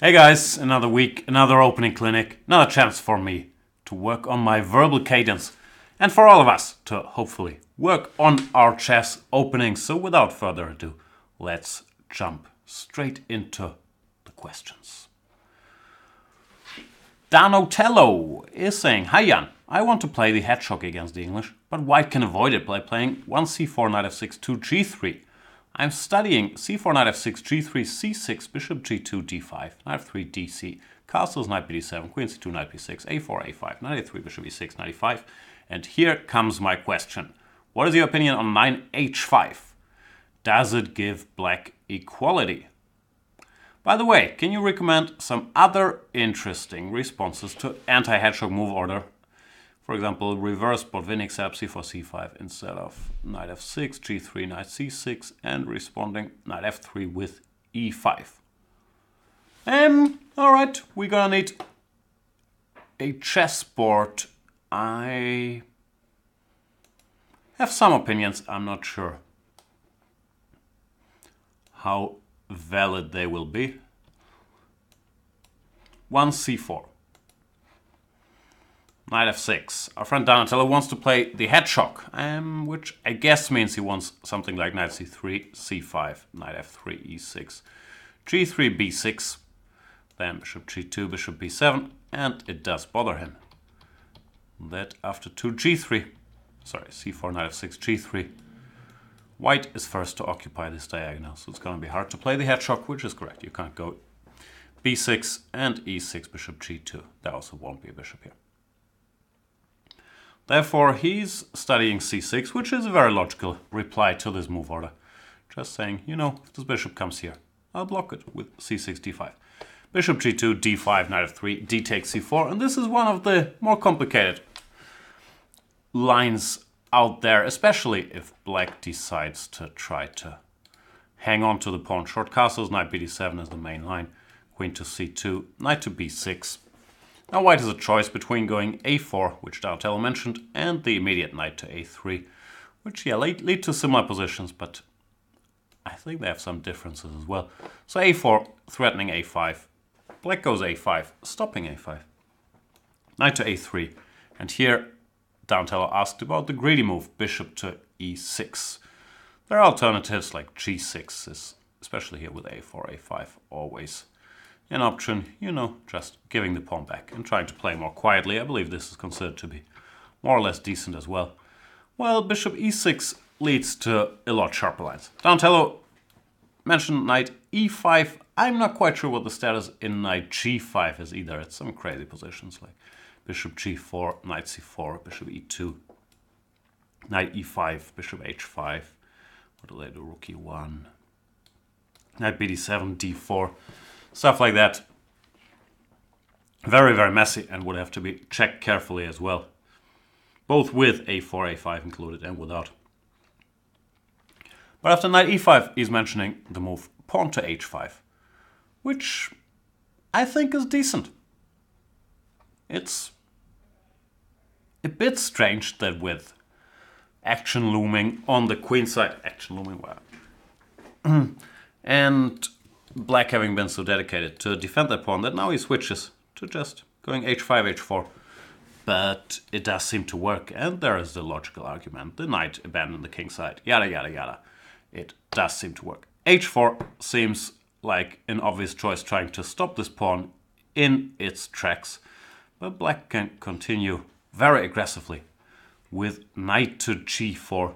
Hey guys, another week, another opening clinic, another chance for me to work on my verbal cadence and for all of us to hopefully work on our chess openings. So without further ado, let's jump straight into the questions. Dan Othello is saying, "Hi Jan, I want to play the Hedgehog against the English, but white can avoid it by playing 1 c4 knight f6 2 g3. I'm studying c4 knight f6 g3 c6 bishop g2 d5 knight f3 dc castles knight bd7 queen c2 knight b6 a4 a5 knight a3 bishop e6 knight e5." And here comes my question: what is your opinion on knight h5? Does it give black equality? By the way, can you recommend some other interesting responses to anti-hedgehog move order? For example, reverse Botvinnik sap c4 c5 instead of knight f6, g3, knight c6, and responding knight f3 with e5. Alright, we're gonna need a chessboard. I have some opinions, I'm not sure how valid they will be. 1 c4. Knight f6. Our friend Dan Othello wants to play the Hedgehog, which I guess means he wants something like knight c3, c5, knight f3, e6, g3, b6, then bishop g2, bishop b7, and it does bother him that after c4, knight f6, g3, white is first to occupy this diagonal, so it's going to be hard to play the Hedgehog, which is correct. You can't go b6 and e6, bishop g2. There also won't be a bishop here. Therefore, he's studying c6, which is a very logical reply to this move order. Just saying, you know, if this bishop comes here, I'll block it with c6, d5. Bishop g2, d5, knight f3, d takes c4. And this is one of the more complicated lines out there, especially if black decides to try to hang on to the pawn short castles. Knight bd7 is the main line. Queen to c2, knight to b6. Now white has a choice between going a4, which Dan Othello mentioned, and the immediate knight to a3, which lead to similar positions, but I think they have some differences as well. So a4, threatening a5, black goes a5, stopping a5, knight to a3, and here Dan Othello asked about the greedy move, bishop to e6. There are alternatives like g6 is, especially here with a4, a5, always an option, you know, just giving the pawn back and trying to play more quietly. I believe this is considered to be more or less decent as well. Well, bishop e6 leads to a lot sharper lines. Dan Othello mentioned knight e5. I'm not quite sure what the status in knight g5 is either. It's some crazy positions like bishop g4, knight c4, bishop e2, knight e5, bishop h5. What do they do? Rook e1, knight bd7, d4. Stuff like that. Very, very messy and would have to be checked carefully as well. Both with a4, a5 included and without. But after knight e5, he's mentioning the move pawn to h5, which I think is decent. It's a bit strange that with action looming on the queen side, action looming, well, and black having been so dedicated to defend that pawn, that now he switches to just going h5, h4. But it does seem to work, and there is the logical argument. The knight abandoned the king side, yada, yada, yada. It does seem to work. h4 seems like an obvious choice trying to stop this pawn in its tracks. But black can continue very aggressively with knight to g4.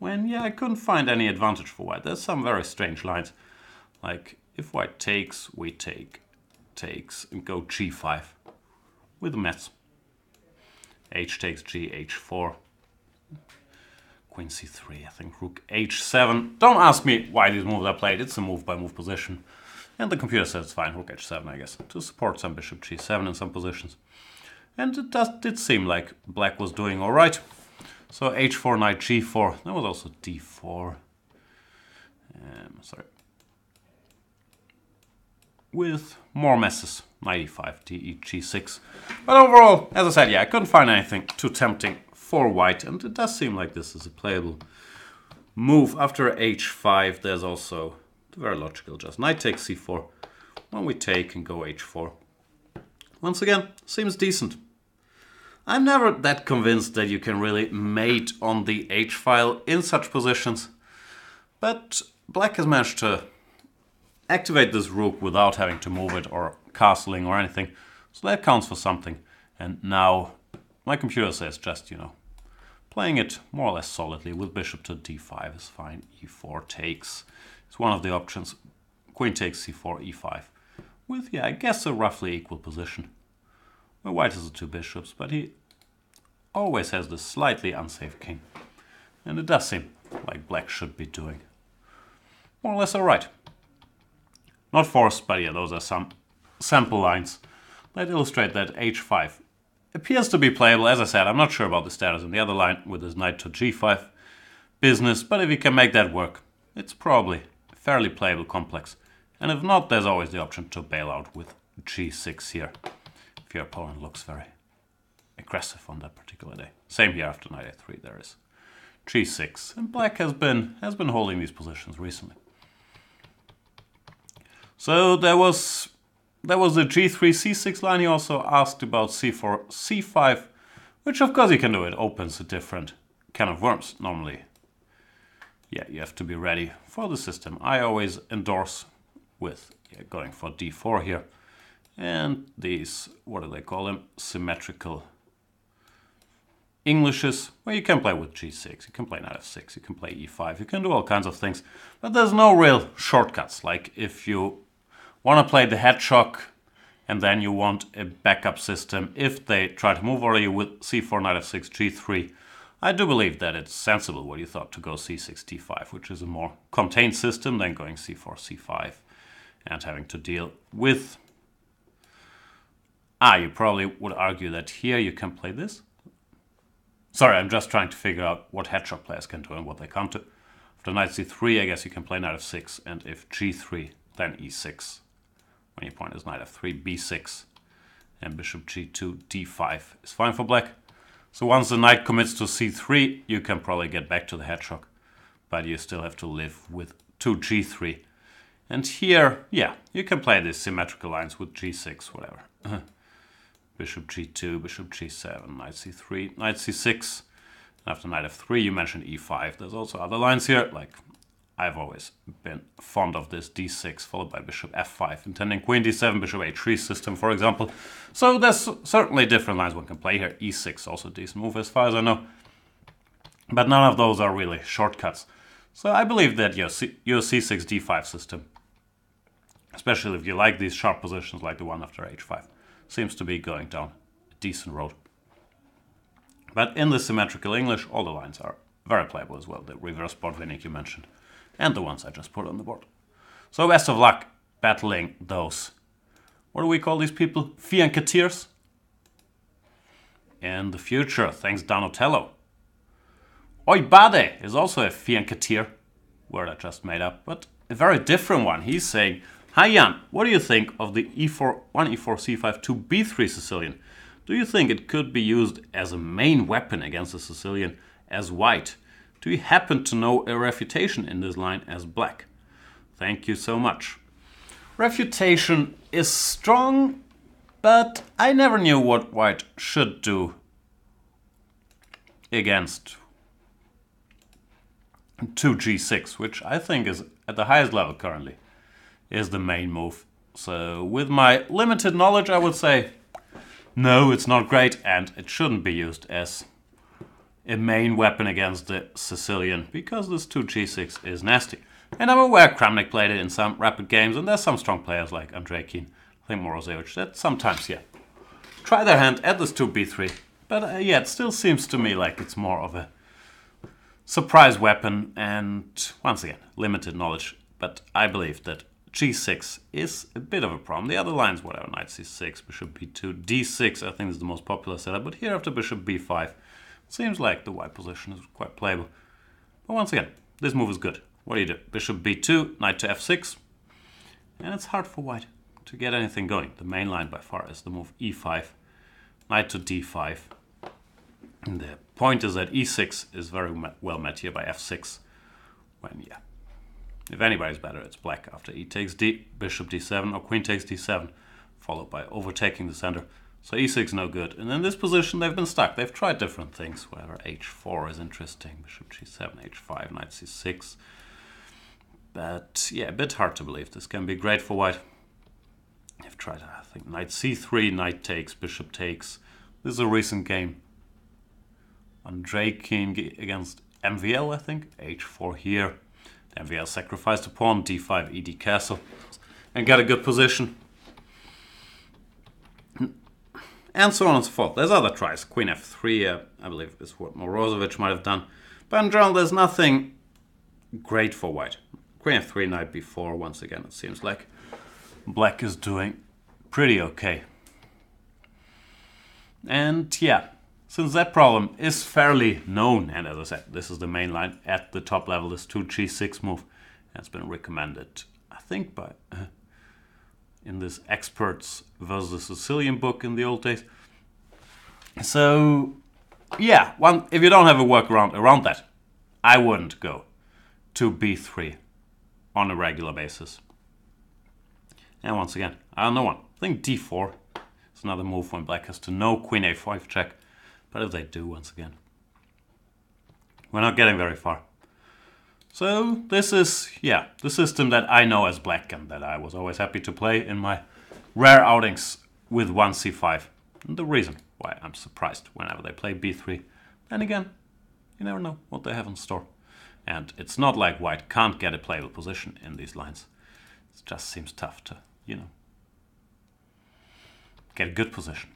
When, yeah, I couldn't find any advantage for white. There's some very strange lines. Like, if white takes, we take, takes, and go g5 with a mess. H takes g, h4, queen c3, I think rook h7. Don't ask me why these moves are played, it's a move-by-move position. And the computer says it's fine, rook h7, I guess, to support some bishop g7 in some positions. And it did seem like black was doing all right. So h4, knight g4, there was also d4. Sorry. With more messes, knight e5, d, g6. But overall, as I said, yeah, I couldn't find anything too tempting for white, and it does seem like this is a playable move. After h5, there's also the very logical just knight takes c4 when we take and go h4. Once again, seems decent. I'm never that convinced that you can really mate on the h-file in such positions, but black has managed to activate this rook without having to move it or castling or anything, so that counts for something. And now my computer says just, you know, playing it more or less solidly with bishop to d5 is fine, e4 takes. It's one of the options. Queen takes c4, e5. With, yeah, I guess a roughly equal position. Well, white has the two bishops, but he always has the slightly unsafe king. And it does seem like black should be doing more or less alright. Not forced, but yeah, those are some sample lines that illustrate that h5 appears to be playable. As I said, I'm not sure about the status on the other line with his knight to g5 business, but if you can make that work, it's probably a fairly playable complex. And if not, there's always the option to bail out with g6 here, if your opponent looks very aggressive on that particular day. Same here after knight a3, there is g6. And black has been holding these positions recently. So there was the g3, c6 line. He also asked about c4, c5, which of course you can do. It opens a different can of worms normally. Yeah, you have to be ready for the system. I always endorse with going for d4 here. And these, what do they call them? Symmetrical Englishes, where you can play with g6, you can play knight f6, you can play e5, you can do all kinds of things, but there's no real shortcuts. Like if you want to play the Hedgehog and then you want a backup system, if they try to move over you with c4, knight f6, g3, I do believe that it's sensible what you thought to go c6, d5, which is a more contained system than going c4, c5 and having to deal with... you probably would argue that here you can play this. Sorry, I'm just trying to figure out what Hedgehog players can do and what they can't do. After knight c3, I guess you can play knight f6, and if g3, then e6. When your point is knight f3, b6, and bishop g2, d5 is fine for black. So once the knight commits to c3, you can probably get back to the Hedgehog, but you still have to live with 2g3. And here, yeah, you can play these symmetrical lines with g6, whatever. Bishop g2, bishop g7, knight c3, knight c6. And after knight f3, you mentioned e5. There's also other lines here, like I've always been fond of this d6 followed by bishop f5, intending queen d7, bishop h3 system, for example. So there's certainly different lines one can play here. e6 also a decent move as far as I know. But none of those are really shortcuts. So I believe that your c6, d5 system, especially if you like these sharp positions like the one after h5, seems to be going down a decent road. But in the symmetrical English, all the lines are very playable as well. The reverse Botvinnik you mentioned, and the ones I just put on the board. So best of luck battling those, what do we call these people? Fiancateers? In the future, thanks Dan Othello. Oibade is also a fiancateer, word I just made up, but a very different one. He's saying, "Hi Jan, what do you think of the e4, 1 e4 c5 2 b3 Sicilian? Do you think it could be used as a main weapon against the Sicilian as white? Do you happen to know a refutation in this line as black? Thank you so much." Refutation is strong, but I never knew what white should do against 2g6, which I think is at the highest level currently. Is the main move. So with my limited knowledge, I would say no, it's not great and it shouldn't be used as a main weapon against the Sicilian, because this 2g6 is nasty. And I'm aware Kramnik played it in some rapid games, and there's some strong players like Andreikin, I think Morozevich, that sometimes, yeah, try their hand at this 2b3. But yeah, it still seems to me like it's more of a surprise weapon and, once again, limited knowledge. But I believe that g6 is a bit of a problem. The other lines, whatever, knight c6, bishop b2, d6, I think is the most popular setup, but here after bishop b5, it seems like the white position is quite playable. But once again, this move is good. What do you do? Bishop b2, knight to f6, and it's hard for white to get anything going. The main line by far is the move e5, knight to d5. And the point is that e6 is very well met here by f6, when, yeah, If anybody is better, it's black after e takes d, bishop d7, or queen takes d7, followed by overtaking the center. So e6 no good, and in this position they've been stuck. They've tried different things, whether h4 is interesting, bishop g7, h5, knight c6. But yeah, a bit hard to believe this can be great for white. They've tried, I think, knight c3, knight takes, bishop takes. This is a recent game. Andreikin against MVL, I think, h4 here. The MVL sacrificed a pawn, d5, ed castle, and got a good position. And so on and so forth. There's other tries. Queen f3, I believe, is what Morozevich might have done. But in general, there's nothing great for white. Queen f3, knight b4, once again, it seems like black is doing pretty okay. And yeah, since that problem is fairly known, and as I said, this is the main line at the top level, this 2g6 move, has been recommended, I think, by... in this Experts versus Sicilian book in the old days. So, yeah, if you don't have a workaround around that, I wouldn't go to b3 on a regular basis. And once again, I don't know one. I think d4 is another move when black has to no queen a5 check. But if they do, once again, we're not getting very far. So this is, yeah, the system that I know as black and that I was always happy to play in my rare outings with 1c5. And the reason why I'm surprised whenever they play b3. And again, you never know what they have in store. And it's not like white can't get a playable position in these lines. It just seems tough to, you know, get a good position.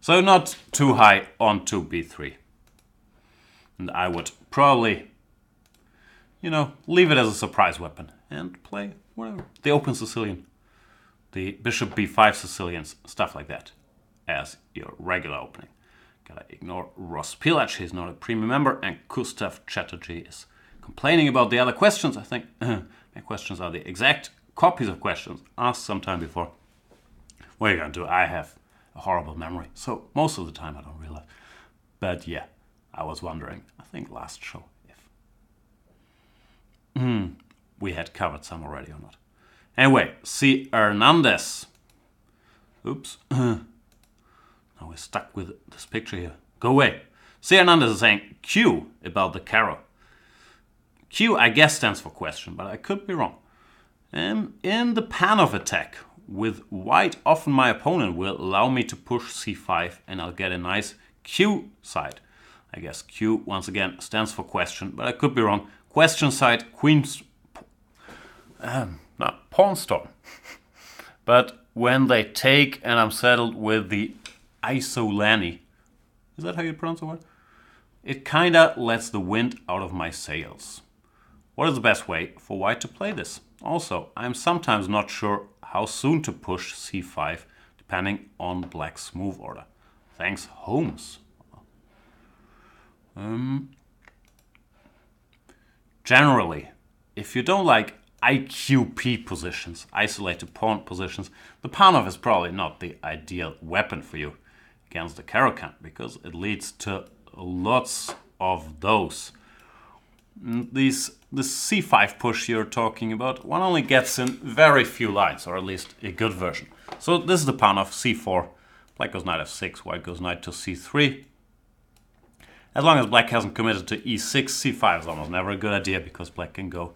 So not too high on to b3. And I would probably, you know, leave it as a surprise weapon and play whatever. The open Sicilian, the bishop b5 Sicilians, stuff like that, as your regular opening. Gotta ignore Ross Pilac, he's not a premium member, and Kustav Chatterjee is complaining about the other questions, I think. My questions are the exact copies of questions asked sometime before. What are you gonna do? I have a horrible memory, so most of the time I don't realize. But yeah, I was wondering, I think last show, if we had covered some already or not. Anyway, C. Hernandez. Oops. Now we're stuck with this picture here. Go away. C. Hernandez is saying Q about the Caro. Q, I guess, stands for question, but I could be wrong. In the Panov attack with white, often my opponent will allow me to push c5 and I'll get a nice Q side. I guess Q, once again, stands for question, but I could be wrong. Question side, queen's... pawn storm. But when they take and I'm settled with the Isolani... Is that how you pronounce the word? It kinda lets the wind out of my sails. What is the best way for white to play this? Also, I'm sometimes not sure how soon to push c5, depending on black's move order. Thanks, Holmes. Generally, if you don't like IQP positions, isolated pawn positions, the Panov is probably not the ideal weapon for you against the Caro-Kann, because it leads to lots of those. The c5 push you're talking about, one only gets in very few lines, or at least a good version. So this is the Panov, c4, black goes knight f6, white goes knight to c3. As long as black hasn't committed to e6, c5 is almost never a good idea because black can go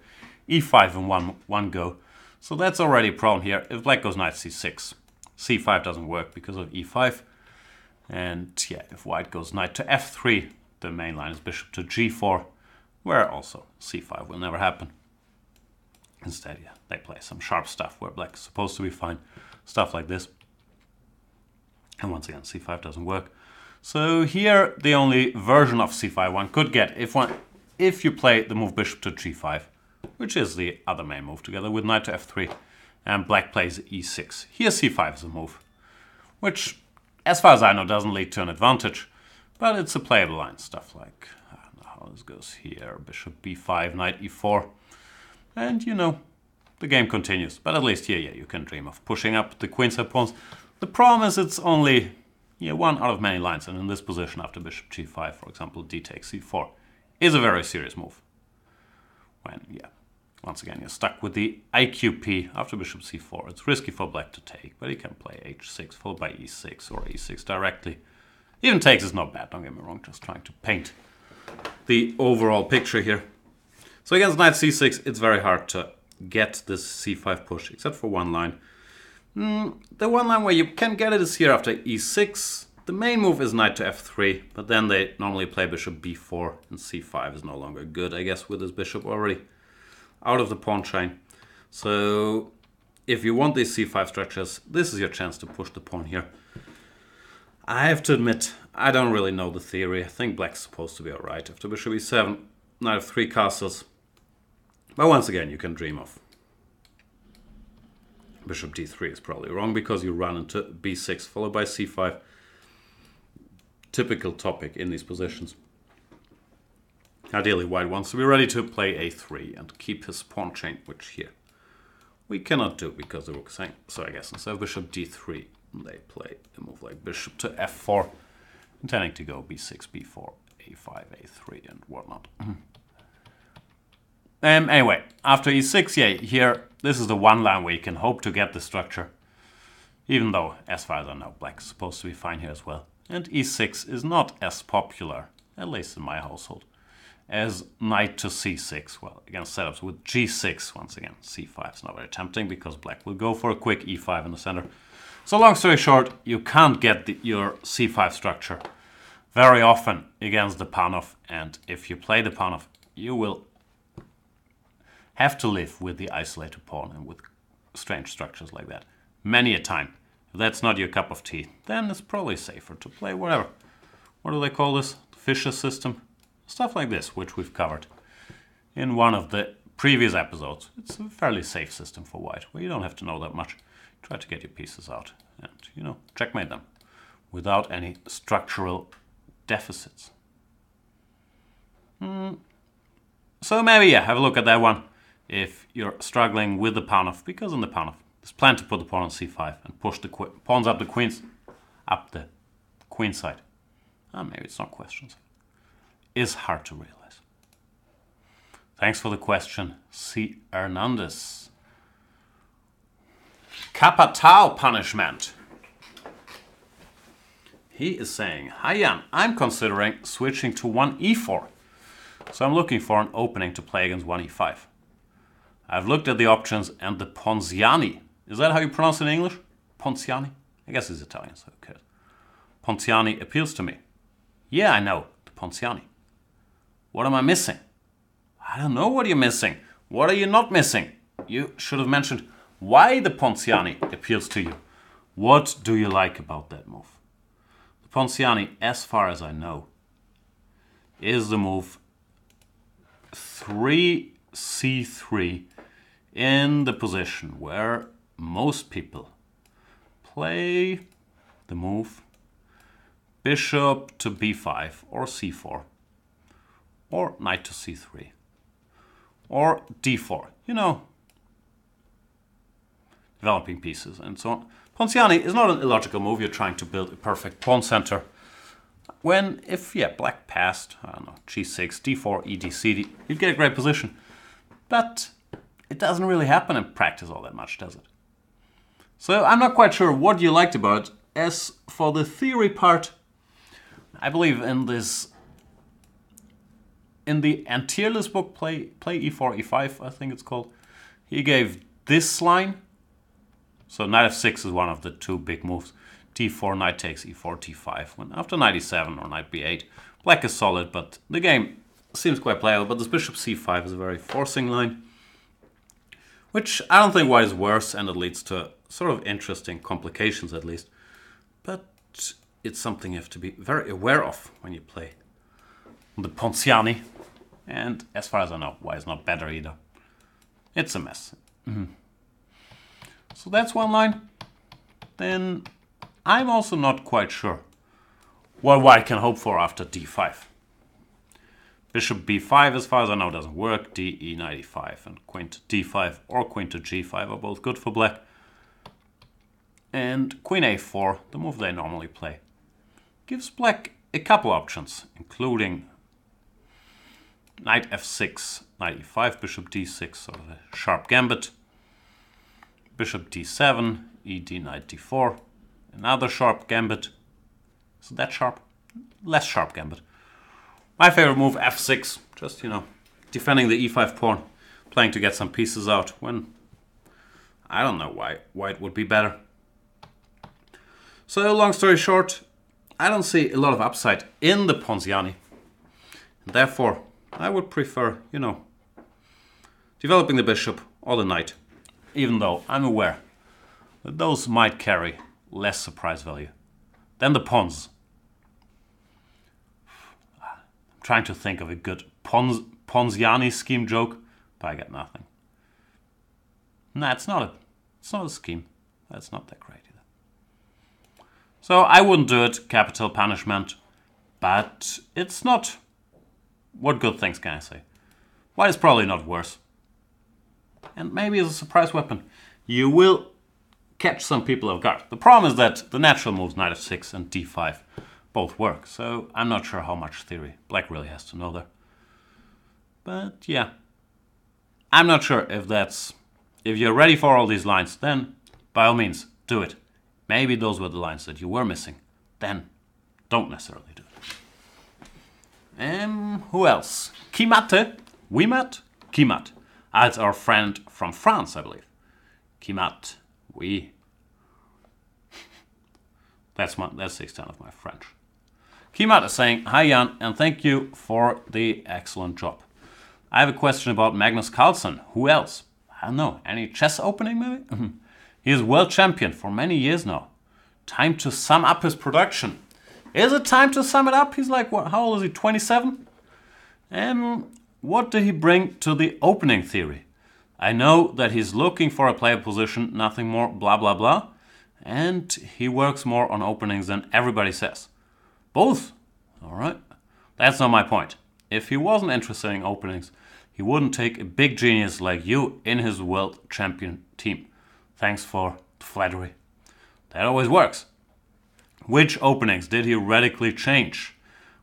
e5 in one go. So that's already a problem here. If black goes knight c6, c5 doesn't work because of e5. And yeah, if white goes knight to f3, the main line is bishop to g4, where also c5 will never happen. Instead, yeah, they play some sharp stuff where black is supposed to be fine. Stuff like this. And once again, c5 doesn't work. So here, the only version of c5 one could get if you play the move bishop to g5, which is the other main move together with knight to f3, and black plays e6. Here c5 is a move, which, as far as I know, doesn't lead to an advantage, but it's a playable line. Stuff like, I don't know how this goes here, bishop b5, knight e4, and you know, the game continues. But at least here, yeah, you can dream of pushing up the queenside pawns. The problem is it's only... yeah, one out of many lines, and in this position after bishop g5, for example, d takes c4, is a very serious move. when, yeah, once again, you're stuck with the IQP after bishop c4. It's risky for black to take, but he can play h6 followed by e6 or e6 directly. Even takes is not bad, don't get me wrong, just trying to paint the overall picture here. So against knight c6, it's very hard to get this c5 push, except for one line. The one line where you can get it is here after e6. The main move is knight to f3, but then they normally play bishop b4, and c5 is no longer good, I guess, with this bishop already out of the pawn chain. So if you want these c5 structures, this is your chance to push the pawn here. I have to admit, I don't really know the theory. I think black's supposed to be alright after bishop e7, knight f3 castles. But once again, you can dream of. Bishop d3 is probably wrong because you run into b6 followed by c5. Typical topic in these positions. Ideally, white wants to be ready to play a3 and keep his pawn chain, which here we cannot do because the rook is hanging. So I guess instead of bishop d3, they play a move like bishop to f4, intending to go b6, b4, a5, a3, and whatnot. Anyway, after e6, yeah, here, this is the one line where you can hope to get the structure. Even though, as far as I know, black's supposed to be fine here as well. And e6 is not as popular, at least in my household, as knight to c6. Well, against setups with g6, once again, c5 is not very tempting because black will go for a quick e5 in the center. So long story short, you can't get your c5 structure very often against the Panov. And if you play the Panov, you will have to live with the isolated pawn and with strange structures like that many a time. If that's not your cup of tea, then it's probably safer to play whatever. What do they call this? The Fischer system? Stuff like this, which we've covered in one of the previous episodes. It's a fairly safe system for white, where you don't have to know that much. Try to get your pieces out and, you know, checkmate them without any structural deficits. So maybe, yeah, have a look at that one. If you're struggling with the Panov, because in the Panov, it's planned to put the pawn on c5 and push the pawns up the queen's, up the queen side. Maybe it's not questions. It's hard to realize. Thanks for the question, C. Hernandez. CapaTalPunishment. He is saying, "Hi Jan, I'm considering switching to 1e4, so I'm looking for an opening to play against 1e5. I've looked at the options and the Ponziani." Is that how you pronounce it in English? Ponziani? I guess it's Italian, so okay. Ponziani appeals to me. Yeah, I know. The Ponziani. What am I missing? I don't know what you're missing. What are you not missing? You should have mentioned why the Ponziani appeals to you. What do you like about that move? The Ponziani, as far as I know, is the move 3c3 in the position where most people play the move bishop to b5 or c4 or knight to c3 or d4, you know, developing pieces and so on. Ponziani is not an illogical move. You're trying to build a perfect pawn center. When, if, yeah, black passed, I don't know, g6, d4, e, d, c, d, you'd get a great position. But it doesn't really happen in practice all that much, does it? So I'm not quite sure what you liked about it. As for the theory part, I believe in this, in the Antierl's book, play e4, e5, I think it's called, he gave this line. So knight f6 is one of the two big moves. d4, knight takes e4, t5. When after knight e7 or knight b8, black is solid, but the game seems quite playable, but this bishop c5 is a very forcing line, which I don't think white is worse, and it leads to sort of interesting complications at least. But it's something you have to be very aware of when you play the Ponziani. And as far as I know, white is not better either. It's a mess. So that's one line. Then I'm also not quite sure what white can hope for after d5. Bishop b5, as far as I know, doesn't work. D, e, knight e5, and queen to d5 or queen to g5 are both good for black. And queen a4, the move they normally play, gives black a couple options, including knight f6, knight e5, bishop d6, so the sharp gambit. Bishop d7, ed knight d4, another sharp gambit. So that sharp, less sharp gambit. My favorite move, f6, just, you know, defending the e5 pawn, playing to get some pieces out when, I don't know why it would be better. So long story short, I don't see a lot of upside in the Ponziani. And therefore, I would prefer, you know, developing the bishop or the knight, even though I'm aware that those might carry less surprise value than the pawns. I'm trying to think of a good Ponziani scheme joke, but I get nothing. Nah, it's not a scheme. That's not that great either. So I wouldn't do it, capital punishment, but it's not... What good things can I say? White is probably not worse. And maybe as a surprise weapon, you will catch some people off guard. The problem is that the natural moves knight f6 and d5 both work, so I'm not sure how much theory Black really has to know there. But yeah, I'm not sure if that's... If you're ready for all these lines, then by all means, do it. Maybe those were the lines that you were missing. Then don't necessarily do it. Who else? Qui M'aime? We met? Qui M'aime. That's our friend from France, I believe. Qui M'aime. We. That's the extent of my French. Qui M'aime is saying, hi Jan, and thank you for the excellent job. I have a question about Magnus Carlsen. Who else? I don't know, any chess opening maybe? He is world champion for many years now. Time to sum up his production. Is it time to sum it up? He's like, what, how old is he, 27? What did he bring to the opening theory? I know that he's looking for a player position, nothing more, blah, blah, blah. And he works more on openings than everybody says. Both? All right. That's not my point. If he wasn't interested in openings, he wouldn't take a big genius like you in his world champion team. Thanks for the flattery. That always works. Which openings did he radically change?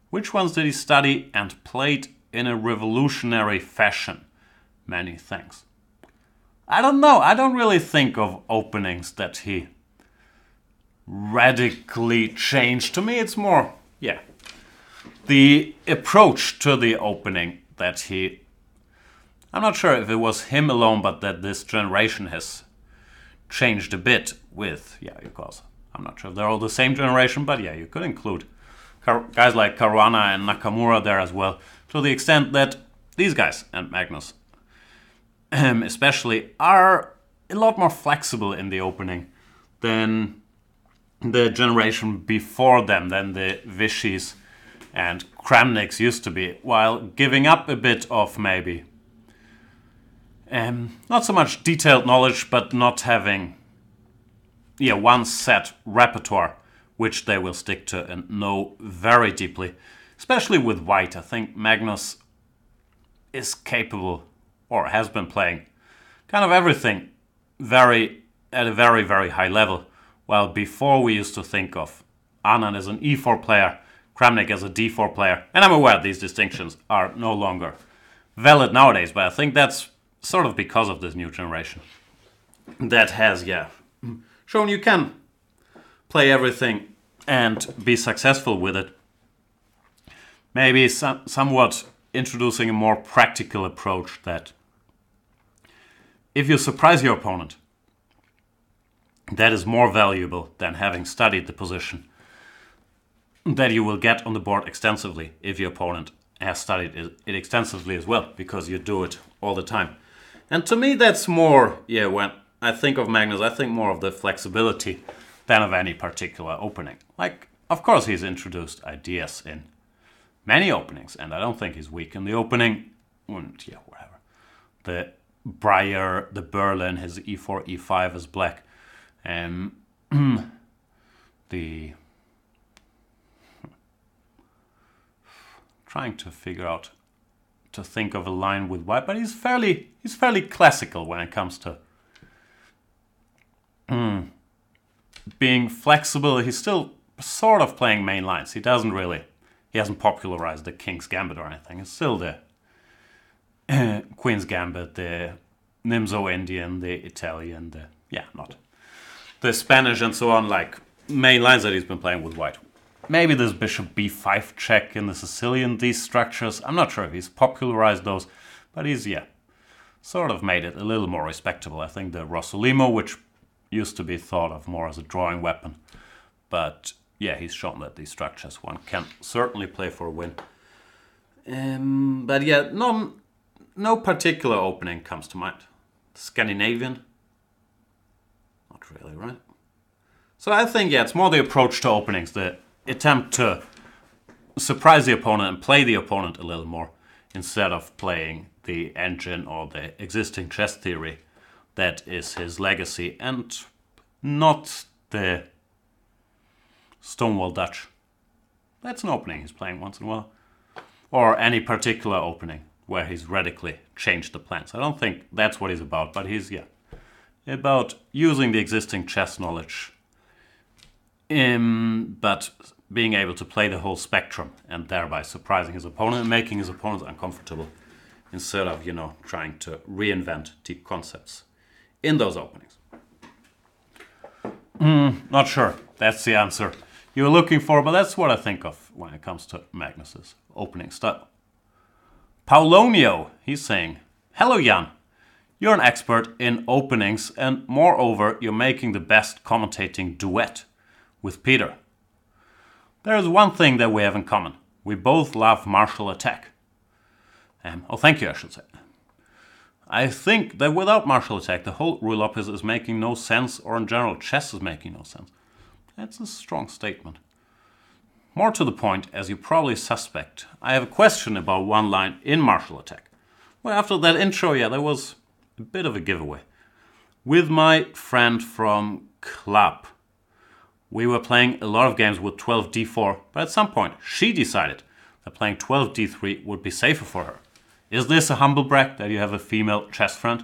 Which ones did he study and played in a revolutionary fashion? Many thanks. I don't know. I don't really think of openings that he radically changed. To me, it's more, yeah, the approach to the opening that he... I'm not sure if it was him alone, but that this generation has changed a bit with, yeah, of course. I'm not sure if they're all the same generation, but yeah, you could include guys like Caruana and Nakamura there as well, to the extent that these guys and Magnus especially are a lot more flexible in the opening than the generation before them, than the Vichys and Kramniks used to be, while giving up a bit of maybe... not so much detailed knowledge, but not having, yeah, one set repertoire which they will stick to and know very deeply. Especially with White, I think Magnus is capable, or has been playing, kind of everything at a very, very high level. While before we used to think of Anand as an e4 player, Kramnik as a d4 player, and I'm aware these distinctions are no longer valid nowadays, but I think that's sort of because of this new generation that has, yeah, shown you can play everything and be successful with it. Maybe somewhat introducing a more practical approach that if you surprise your opponent, that is more valuable than having studied the position that you will get on the board extensively if your opponent has studied it extensively as well, because you do it all the time. And to me, that's more, yeah, when I think of Magnus, I think more of the flexibility than of any particular opening. Like, of course, he's introduced ideas in many openings, and I don't think he's weak in the opening. And yeah, whatever. The Breyer, the Berlin, his e4, e5 is black. The... Trying to figure out... to think of a line with White, but he's fairly classical when it comes to being flexible. He's still sort of playing main lines. He hasn't popularized the King's Gambit or anything. It's still the Queen's Gambit, the Nimzo Indian, the Italian, the the Spanish and so on, like main lines that he's been playing with white. Maybe this bishop b5 check in the Sicilian, these structures. I'm not sure if he's popularized those, but he's, sort of made it a little more respectable. I think the Rosolimo, which used to be thought of more as a drawing weapon, but he's shown that these structures one can certainly play for a win. But no particular opening comes to mind. Scandinavian? Not really, right? So I think, it's more the approach to openings, the attempt to surprise the opponent and play the opponent a little more, instead of playing the engine or the existing chess theory. That is his legacy, and not the Stonewall Dutch. That's an opening he's playing once in a while. Or any particular opening where he's radically changed the plans. I don't think that's what he's about, but he's, about using the existing chess knowledge, but being able to play the whole spectrum and thereby surprising his opponent and making his opponents uncomfortable instead of, trying to reinvent deep concepts in those openings. Not sure that's the answer you were looking for, but that's what I think of when it comes to Magnus's opening style. Paulonio, he's saying, "Hello Jan, you're an expert in openings and moreover you're making the best commentating duet with Peter. There is one thing that we have in common. We both love Marshall Attack." Thank you, I should say. "I think that without Marshall Attack, the whole rule opus is making no sense, or in general, chess is making no sense." That's a strong statement. "More to the point, as you probably suspect, I have a question about one line in Marshall Attack." Well, after that intro, there was a bit of a giveaway. "With my friend from club, we were playing a lot of games with 12d4, but at some point, she decided that playing 12d3 would be safer for her. Is this a humble brag that you have a female chess friend?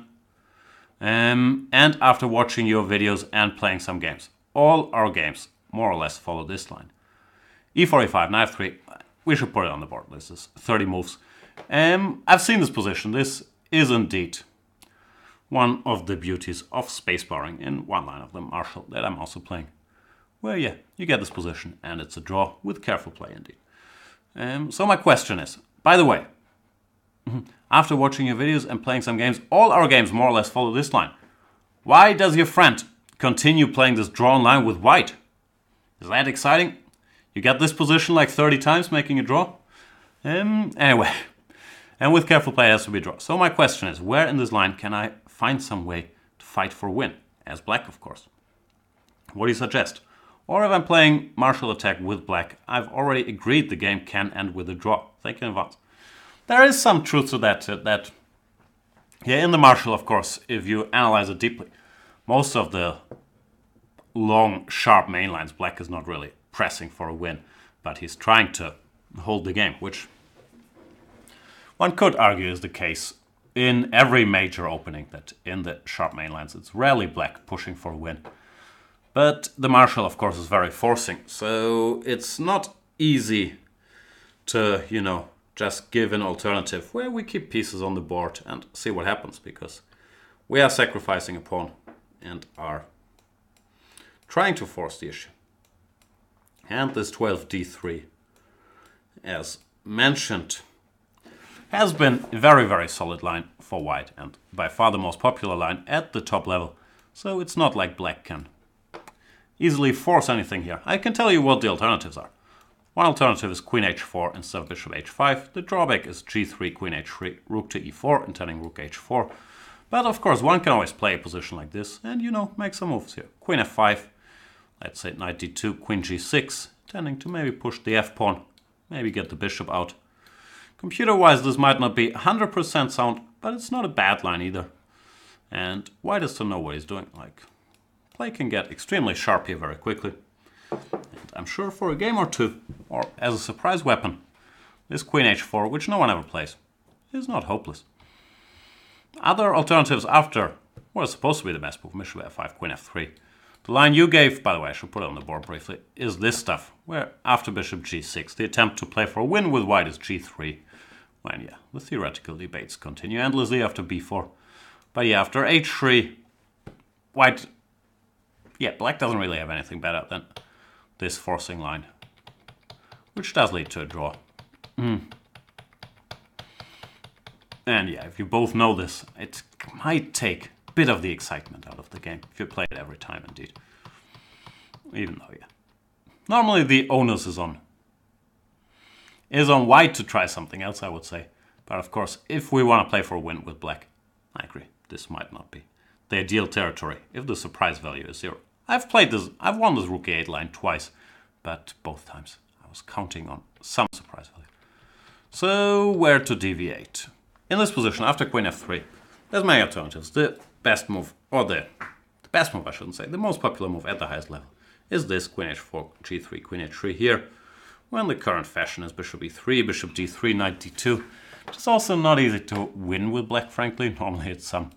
And after watching your videos and playing some games, all our games more or less follow this line. E4, E5, knight F3, we should put it on the board. This is 30 moves. I've seen this position. This is indeed one of the beauties of spacebarring in one line of the Marshall that I'm also playing. Well, you get this position and it's a draw with careful play indeed. So my question is, by the way, after watching your videos and playing some games, all our games more or less follow this line. Why does your friend continue playing this drawn line with white? Is that exciting? You get this position like 30 times making a draw? Anyway, and with careful play it has to be a draw. So my question is, where in this line can I find some way to fight for a win? As black, of course. What do you suggest? Or if I'm playing Marshall Attack with black, I've already agreed the game can end with a draw. Thank you in advance." There is some truth to that. In the Marshall, of course, if you analyze it deeply, most of the long, sharp main lines, black is not really pressing for a win, but he's trying to hold the game, which one could argue is the case in every major opening, that in the sharp main lines, it's rarely black pushing for a win. But the Marshall, of course, is very forcing, so it's not easy to, just give an alternative where we keep pieces on the board and see what happens, because we are sacrificing a pawn and are trying to force the issue. And this 12d3, as mentioned, has been a very, very solid line for white and by far the most popular line at the top level, so it's not like black can easily force anything here. I can tell you what the alternatives are. One alternative is queen h4 instead of bishop h5. The drawback is g3, queen h3, rook to e4, intending rook h4. But of course, one can always play a position like this and, make some moves here. Queen f5, let's say knight d2, queen g6, intending to maybe push the f-pawn, maybe get the bishop out. Computer-wise, this might not be 100% sound, but it's not a bad line either. And white is to know what he's doing, Play can get extremely sharp here very quickly. And I'm sure for a game or two, or as a surprise weapon, this queen h4, which no one ever plays, is not hopeless. Other alternatives after what is supposed to be the best move, bishop f5, queen f3. The line you gave, by the way, I should put it on the board briefly, is this stuff, where after bishop g6, the attempt to play for a win with white is g3, Well, yeah, the theoretical debates continue endlessly after b4. But yeah, after h3, white... Yeah, black doesn't really have anything better than this forcing line, which does lead to a draw. And yeah, if you both know this, it might take a bit of the excitement out of the game, if you play it every time indeed. Even though, yeah. Normally the onus is on white to try something else, I would say. But of course, if we want to play for a win with black, I agree, this might not be the ideal territory if the surprise value is 0. I've won this rook a8 line twice, but both times I was counting on some surprise value. So, where to deviate? In this position, after queen f3, there's many alternatives. The most popular move at the highest level is this, queen h4, g3, queen h3 here, when the current fashion is bishop e3, bishop d3, knight d2. It's also not easy to win with black, frankly. Normally it's some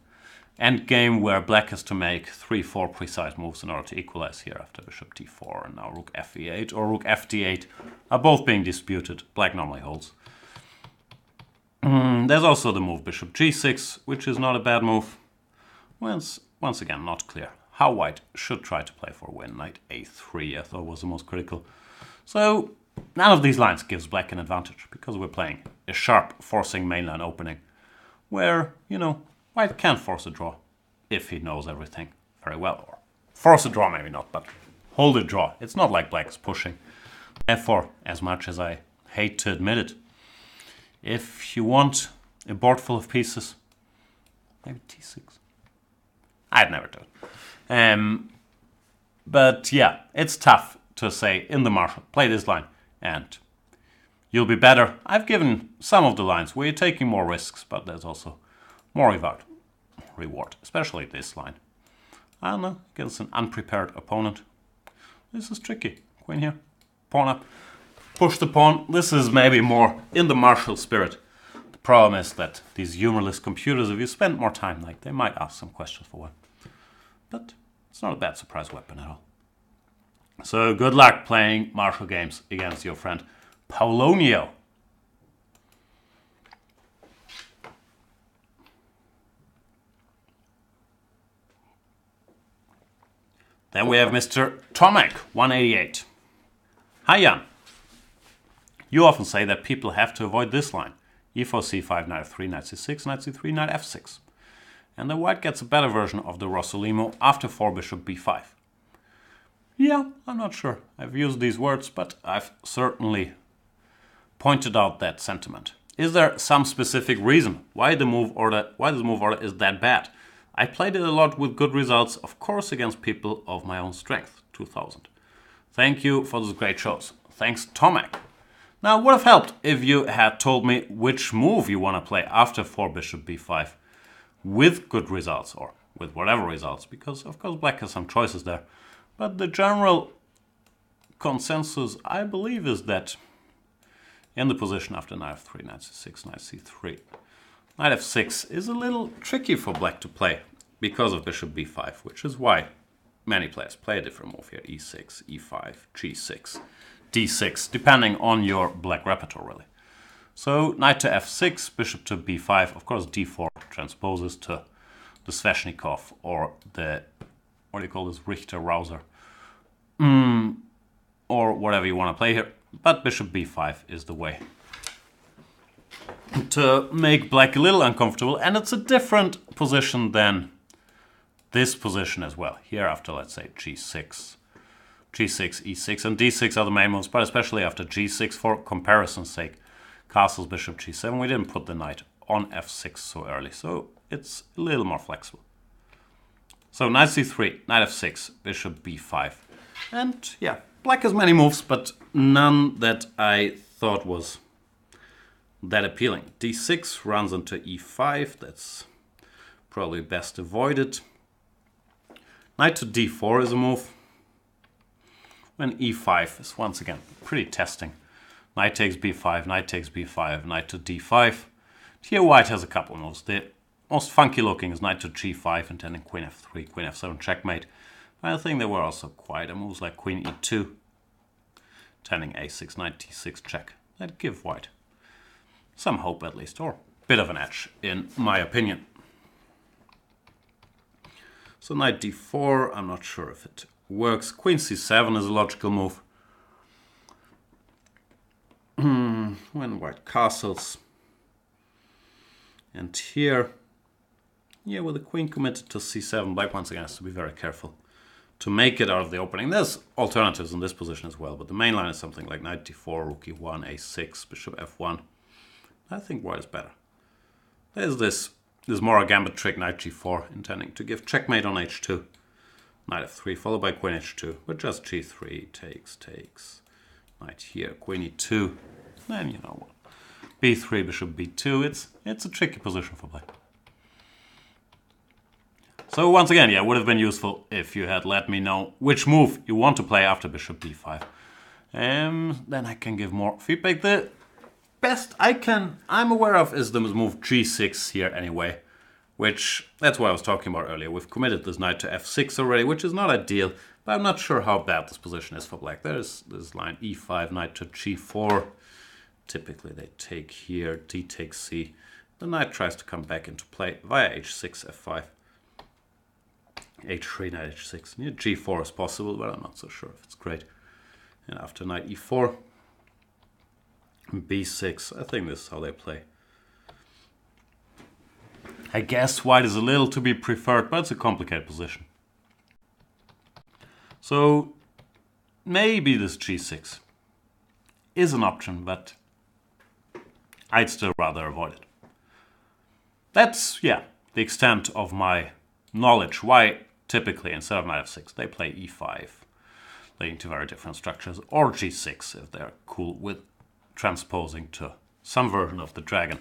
endgame where black has to make 3-4 precise moves in order to equalize here after bishop d4, and now rook f e8 or rook f d8 are both being disputed. Black normally holds. There's also the move bishop g6, which is not a bad move. Once again, not clear how white should try to play for a win. Knight a3, I thought, was the most critical. So none of these lines gives black an advantage, because we're playing a sharp forcing main line opening, where, you know, white can force a draw if he knows everything very well. Or force a draw, maybe not, but hold a draw. It's not like black is pushing. Therefore, as much as I hate to admit it, if you want a board full of pieces, maybe t6. I'd never do it. But yeah, it's tough to say in the Marshall, play this line and you'll be better. I've given some of the lines where you're taking more risks, but there's also more reward, especially this line. I don't know, against an unprepared opponent. This is tricky. Queen here, pawn up. Push the pawn. This is maybe more in the martial spirit. The problem is that these humorless computers, if you spend more time, like, they might ask some questions for one. But it's not a bad surprise weapon at all. So good luck playing martial games against your friend Paulonio. Then we have Mr. Tomek, 188. Hi, Jan. You often say that people have to avoid this line, e4, c5, knight f3, knight c6, knight c3, knight f6. And the white gets a better version of the Rosolimo after 4 bishop b5. Yeah, I'm not sure I've used these words, but I've certainly pointed out that sentiment. Is there some specific reason why this move order is that bad? I played it a lot with good results, of course, against people of my own strength, 2000. Thank you for those great shows. Thanks, Tomek. Now, it would have helped if you had told me which move you want to play after 4 bishop b5 with good results, or with whatever results, because of course black has some choices there. But the general consensus, I believe, is that in the position after knight f3, knight c6, knight c3, knight f6 is a little tricky for black to play because of bishop b5, which is why many players play a different move here, e6, e5, g6. d6, depending on your black repertoire, really. So knight to f6, bishop to b5, of course d4 transposes to the Sveshnikov or the, what do you call this, Richter-Rouser, or whatever you want to play here, but bishop b5 is the way to make black a little uncomfortable, and it's a different position than this position as well. Here after, let's say, g6, e6, and d6 are the main moves, but especially after g6 for comparison's sake. Castles bishop g7, we didn't put the knight on f6 so early, so it's a little more flexible. So knight c3, knight f6, bishop b5. And yeah, black has many moves, but none that I thought was that appealing. d6 runs into e5, that's probably best avoided. Knight to d4 is a move. When e5 is once again pretty testing. Knight takes b5, knight takes b5, knight to d5. Here white has a couple moves. The most funky looking is knight to g5 and then queen f3, queen f7, checkmate. I think there were also quite a moves like queen e2, tending a6, knight t6, check. That give white some hope at least, or a bit of an edge, in my opinion. So knight d4, I'm not sure if it works. Queen c7 is a logical move. When white castles. And here, yeah, with the queen committed to c7, black once again has to be very careful to make it out of the opening. There's alternatives in this position as well, but the main line is something like knight d4, rook e1, a6, bishop f1. I think white is better. There's this Mora gambit trick, knight g4, intending to give checkmate on h2. Knight f3, followed by queen h2, but just g3, takes, takes. Knight here, queen e2, then you know what. b3, bishop b2, it's a tricky position for black. So once again, yeah, it would have been useful if you had let me know which move you want to play after bishop d5. Then I can give more feedback. The best I'm aware of is the move g6 here anyway, which, that's what I was talking about earlier. We've committed this knight to f6 already, which is not ideal, but I'm not sure how bad this position is for black. There's this line e5, knight to g4. Typically they take here, d takes c. The knight tries to come back into play via h6, f5. h3, knight h6. Yeah, g4 is possible, but I'm not so sure if it's great. And after knight e4, b6. I think this is how they play. I guess white is a little to be preferred, but it's a complicated position. So maybe this g6 is an option, but I'd still rather avoid it. That's, yeah, the extent of my knowledge why typically instead of knight f6 they play e5, leading to very different structures, or g6 if they're cool with transposing to some version of the dragon,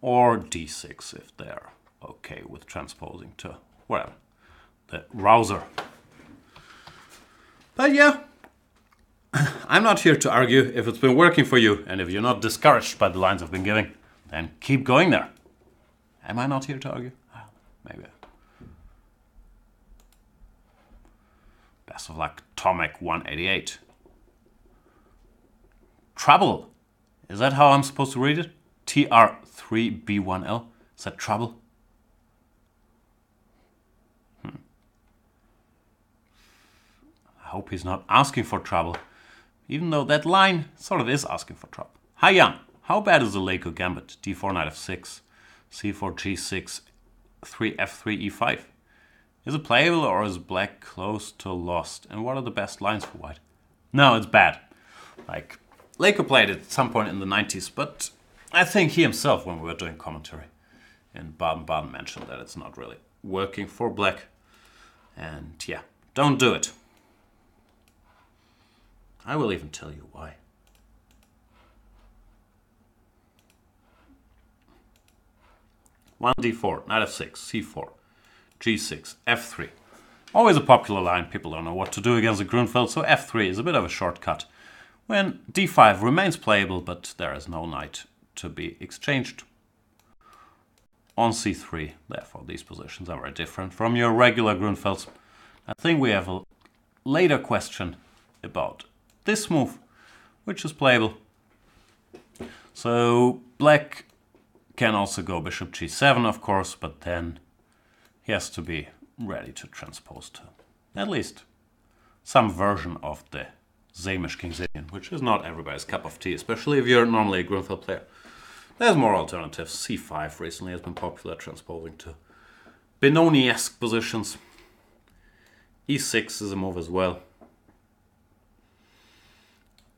or d6 if they're okay with transposing to whatever, the rouser. But yeah, I'm not here to argue. If it's been working for you and if you're not discouraged by the lines I've been giving, then keep going there. Am I not here to argue? Maybe. Best of luck, Tomek 188. Trouble. Is that how I'm supposed to read it? TR3B1L. Is that trouble? I hope he's not asking for trouble. Even though that line sort of is asking for trouble. Hi Jan, how bad is the Leko gambit? D4, knight f6, c4, g6, 3, f3, e5. Is it playable or is black close to lost? And what are the best lines for white? No, it's bad. Like, Leko played it at some point in the 90s, but I think he himself, when we were doing commentary in Baden-Baden, mentioned that it's not really working for black. And yeah, don't do it. I will even tell you why. One d4, knight f6, c4, g6, f3. Always a popular line. People don't know what to do against the Grunfeld, so f3 is a bit of a shortcut. When d5 remains playable, but there is no knight to be exchanged. On c3, therefore these positions are very different from your regular Grunfelds. I think we have a later question about this move, which is playable. So black can also go bishop g7, of course, but then he has to be ready to transpose to at least some version of the Samish Kingsian, which is not everybody's cup of tea, especially if you're normally a Grunfeld player. There's more alternatives. C5 recently has been popular, transposing to Benoni-esque positions. E6 is a move as well,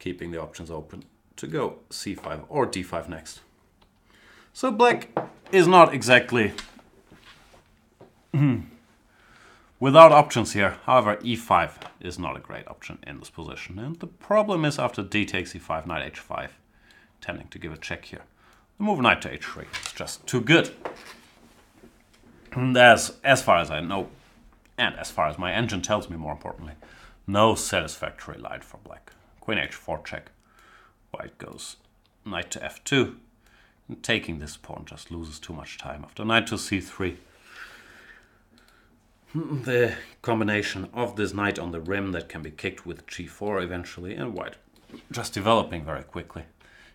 keeping the options open to go C5 or D5 next. So black is not exactly without options here. However, E5 is not a great option in this position. And the problem is after D takes E5, knight H5, tending to give a check here. The move knight to H3 is just too good. There's, as far as I know, and as far as my engine tells me more importantly, no satisfactory line for black. Queen H4 check. White goes knight to F2. And taking this pawn just loses too much time. After knight to C3, the combination of this knight on the rim that can be kicked with G4 eventually, and white just developing very quickly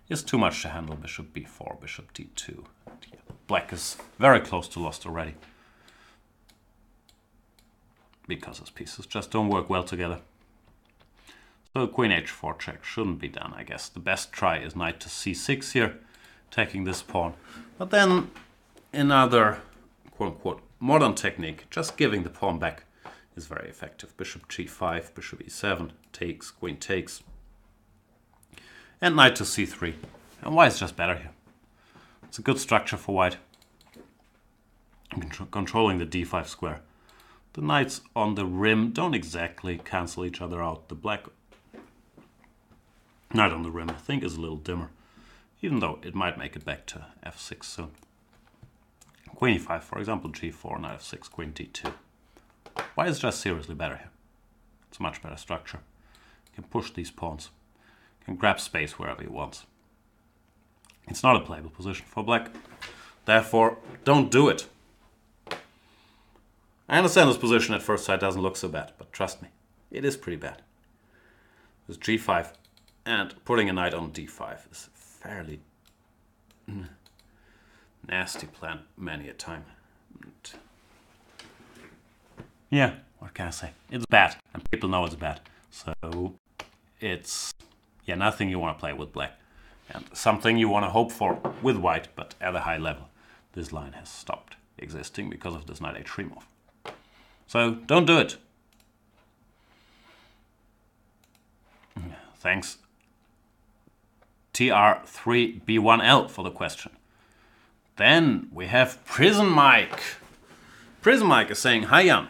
is too much to handle bishop b4, bishop d2. Yeah, black is very close to lost already, because his pieces just don't work well together. So queen h4 check shouldn't be done, I guess. The best try is knight to c6 here, taking this pawn. But then another quote-unquote modern technique, just giving the pawn back, is very effective. Bishop g5, bishop e7, takes, queen takes, and knight to c3. And white is just better here. It's a good structure for white, controlling the d5 square. The knights on the rim don't exactly cancel each other out. The black knight on the rim, I think, is a little dimmer, even though it might make it back to f6 soon. Queen e5, for example, g4, knight f6, queen d2. White is just seriously better here. It's a much better structure. You can push these pawns. You can grab space wherever you want. It's not a playable position for black. Therefore, don't do it. I understand this position at first sight doesn't look so bad, but trust me, it is pretty bad. There's g5. And putting a knight on d5 is a fairly nasty plan many a time. And yeah, what can I say? It's bad, and people know it's bad. So it's, yeah, nothing you want to play with black, and something you want to hope for with white, but at a high level. This line has stopped existing because of this knight h3 move. So don't do it. Thanks, TR3B1L, for the question. Then we have Prison Mike. Prison Mike is saying, "Hi Jan,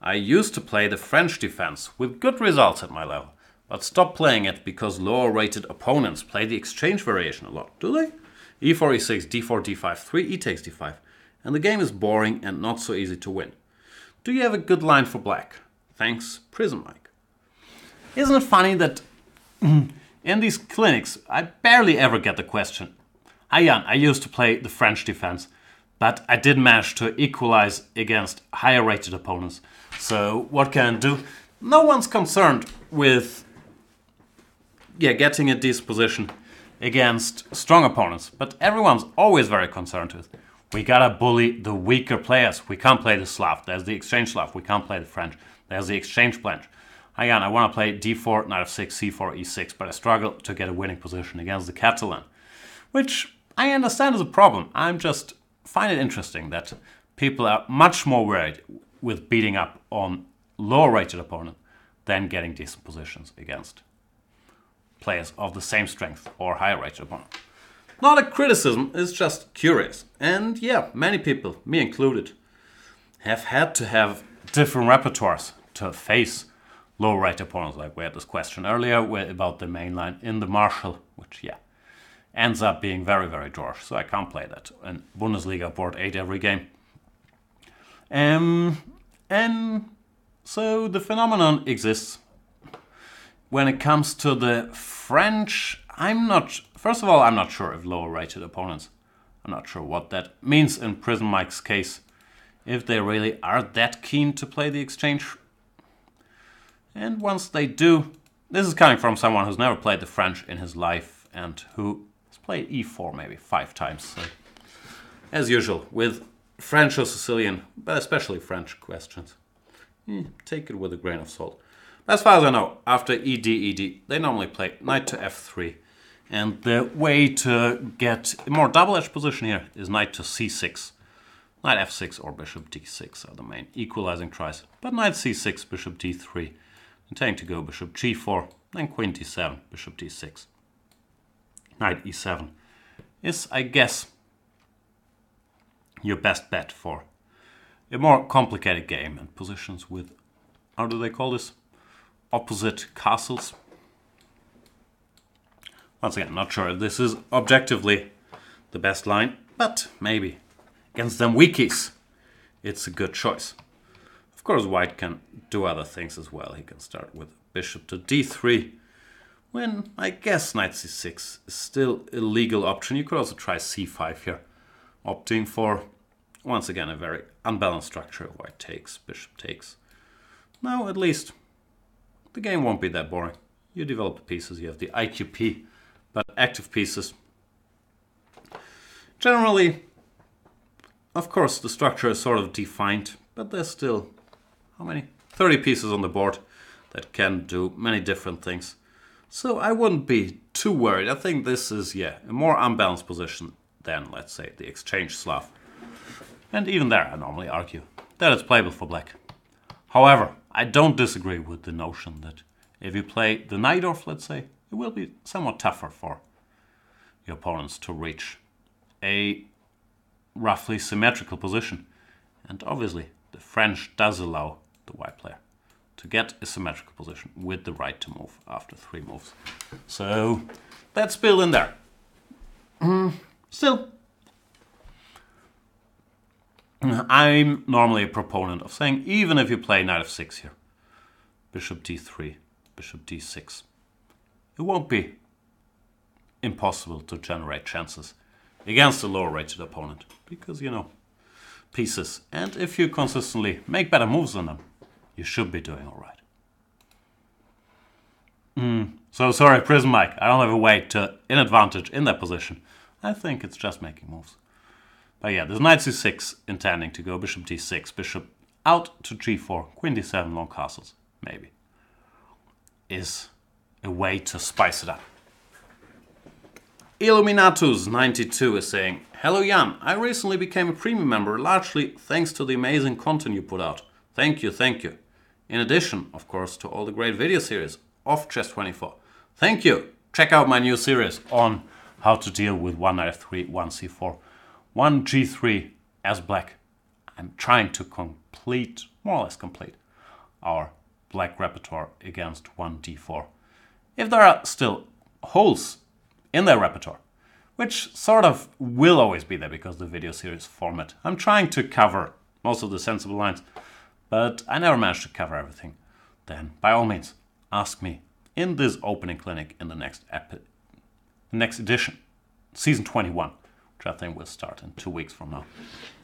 I used to play the French defense with good results at my level, but stopped playing it because lower rated opponents play the exchange variation a lot, do they? E4, E6, D4, D5, 3, E takes D5, and the game is boring and not so easy to win. Do you have a good line for black? Thanks, Prison Mike." Isn't it funny that in these clinics, I barely ever get the question, "Hi Jan, I used to play the French defense, but I did manage to equalize against higher rated opponents. So what can I do?" No one's concerned with getting a decent position against strong opponents, but everyone's always very concerned with, we gotta bully the weaker players. We can't play the Slav. There's the exchange Slav. We can't play the French. There's the exchange French. "Hi Jan, I want to play d4, knight f6, c4, e6, but I struggle to get a winning position against the Catalan," which I understand is a problem. I'm just find it interesting that people are much more worried with beating up on lower-rated opponent than getting decent positions against players of the same strength or higher-rated opponent. Not a criticism, it's just curious. And yeah, many people, me included, have had to have different repertoires to face low-rate opponents, like we had this question earlier about the main line in the Marshall, which, yeah, ends up being very, very dwarf, so I can't play that. And Bundesliga board 8 every game. And so the phenomenon exists. When it comes to the French, I'm not sure if lower-rated opponents, I'm not sure what that means in Prison Mike's case, if they really are that keen to play the exchange. And once they do, this is coming from someone who's never played the French in his life and who has played e4 maybe 5 times. So, as usual, with French or Sicilian, but especially French questions, take it with a grain of salt. But as far as I know, after ed, they normally play knight to f3. And the way to get a more double-edged position here is knight to c6. Knight f6 or bishop d6 are the main equalizing tries. But knight c6, bishop d3. Intending to go bishop g4, then queen d7, bishop d6. Knight e7 is, I guess, your best bet for a more complicated game and positions with, how do they call this? Opposite castles. Once again, not sure if this is objectively the best line, but maybe against them weakies, it's a good choice. Of course, white can do other things as well. He can start with bishop to d3, when I guess knight c6 is still a legal option. You could also try c5 here, opting for, once again, a very unbalanced structure. White takes, bishop takes. Now, at least, the game won't be that boring. You develop the pieces, you have the IQP but active pieces. Generally, of course, the structure is sort of defined, but there's still, how many? 30 pieces on the board that can do many different things. So I wouldn't be too worried. I think this is, yeah, a more unbalanced position than, let's say, the exchange Slav. And even there, I normally argue that it's playable for black. However, I don't disagree with the notion that if you play the knight off, let's say, it will be somewhat tougher for your opponents to reach a roughly symmetrical position. And obviously, the French does allow the white player to get a symmetrical position with the right to move after 3 moves. So that's still in there. Still, I'm normally a proponent of saying, even if you play knight f6 here, bishop d3, bishop d6, it won't be impossible to generate chances against a lower rated opponent, because, you know, pieces. And if you consistently make better moves than them, you should be doing all right. So sorry, Prism Mike, I don't have a way to an advantage in that position. I think it's just making moves. But yeah, there's knight c6 intending to go bishop d6, bishop out to g4, queen d7, long castles, maybe, is a way to spice it up. Illuminatus92 is saying, hello Jan, I recently became a premium member, largely thanks to the amazing content you put out. Thank you, thank you. In addition, of course, to all the great video series of Chess24. Thank you. Check out my new series on how to deal with 1 knight f3, 1 c4, 1 g3 as black. I'm trying to complete, more or less complete, our black repertoire against 1 d4. If there are still holes in their repertoire, which sort of will always be there because the video series format. I'm trying to cover most of the sensible lines, but I never managed to cover everything. Then, by all means, ask me in this opening clinic in the next edition, season 21, which I think will start in 2 weeks from now.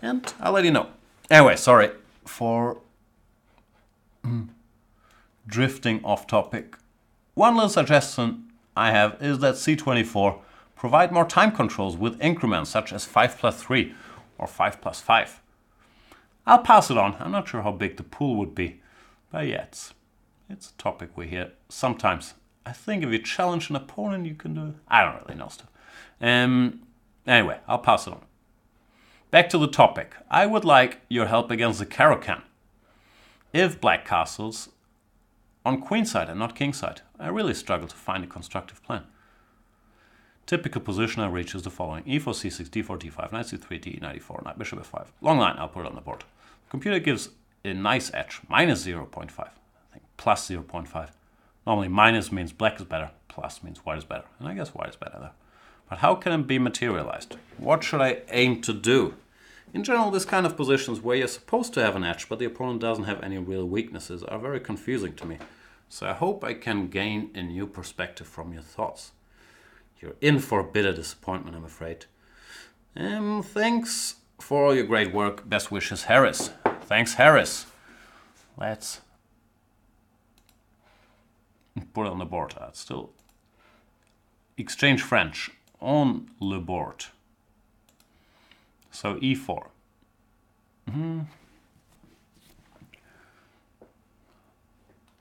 And I'll let you know. Anyway, sorry for drifting off topic. One little suggestion I have is that C24 provide more time controls with increments such as 5+3 or 5+5. I'll pass it on. I'm not sure how big the pool would be, but yeah, it's a topic we hear sometimes. I think if you challenge an opponent, you can do it. I don't really know stuff. Anyway, I'll pass it on. Back to the topic. I would like your help against the Caro-Kann. If black castles on queenside and not kingside, I really struggle to find a constructive plan. Typical position I reach is the following: e4, c6, d4, d5, knight c3, d, knight e4, knight bishop f5. Long line, I'll put it on the board. The computer gives a nice edge, minus 0.5, I think plus 0.5. Normally minus means black is better, plus means white is better, and I guess white is better there. But how can it be materialized? What should I aim to do? In general, this kind of positions where you're supposed to have an edge, but the opponent doesn't have any real weaknesses, are very confusing to me. So I hope I can gain a new perspective from your thoughts. You're in for a bitter disappointment, I'm afraid. Thanks for all your great work. Best wishes, Harris. Thanks, Harris. Let's put it on the board. I'd still exchange French on le board. So e4.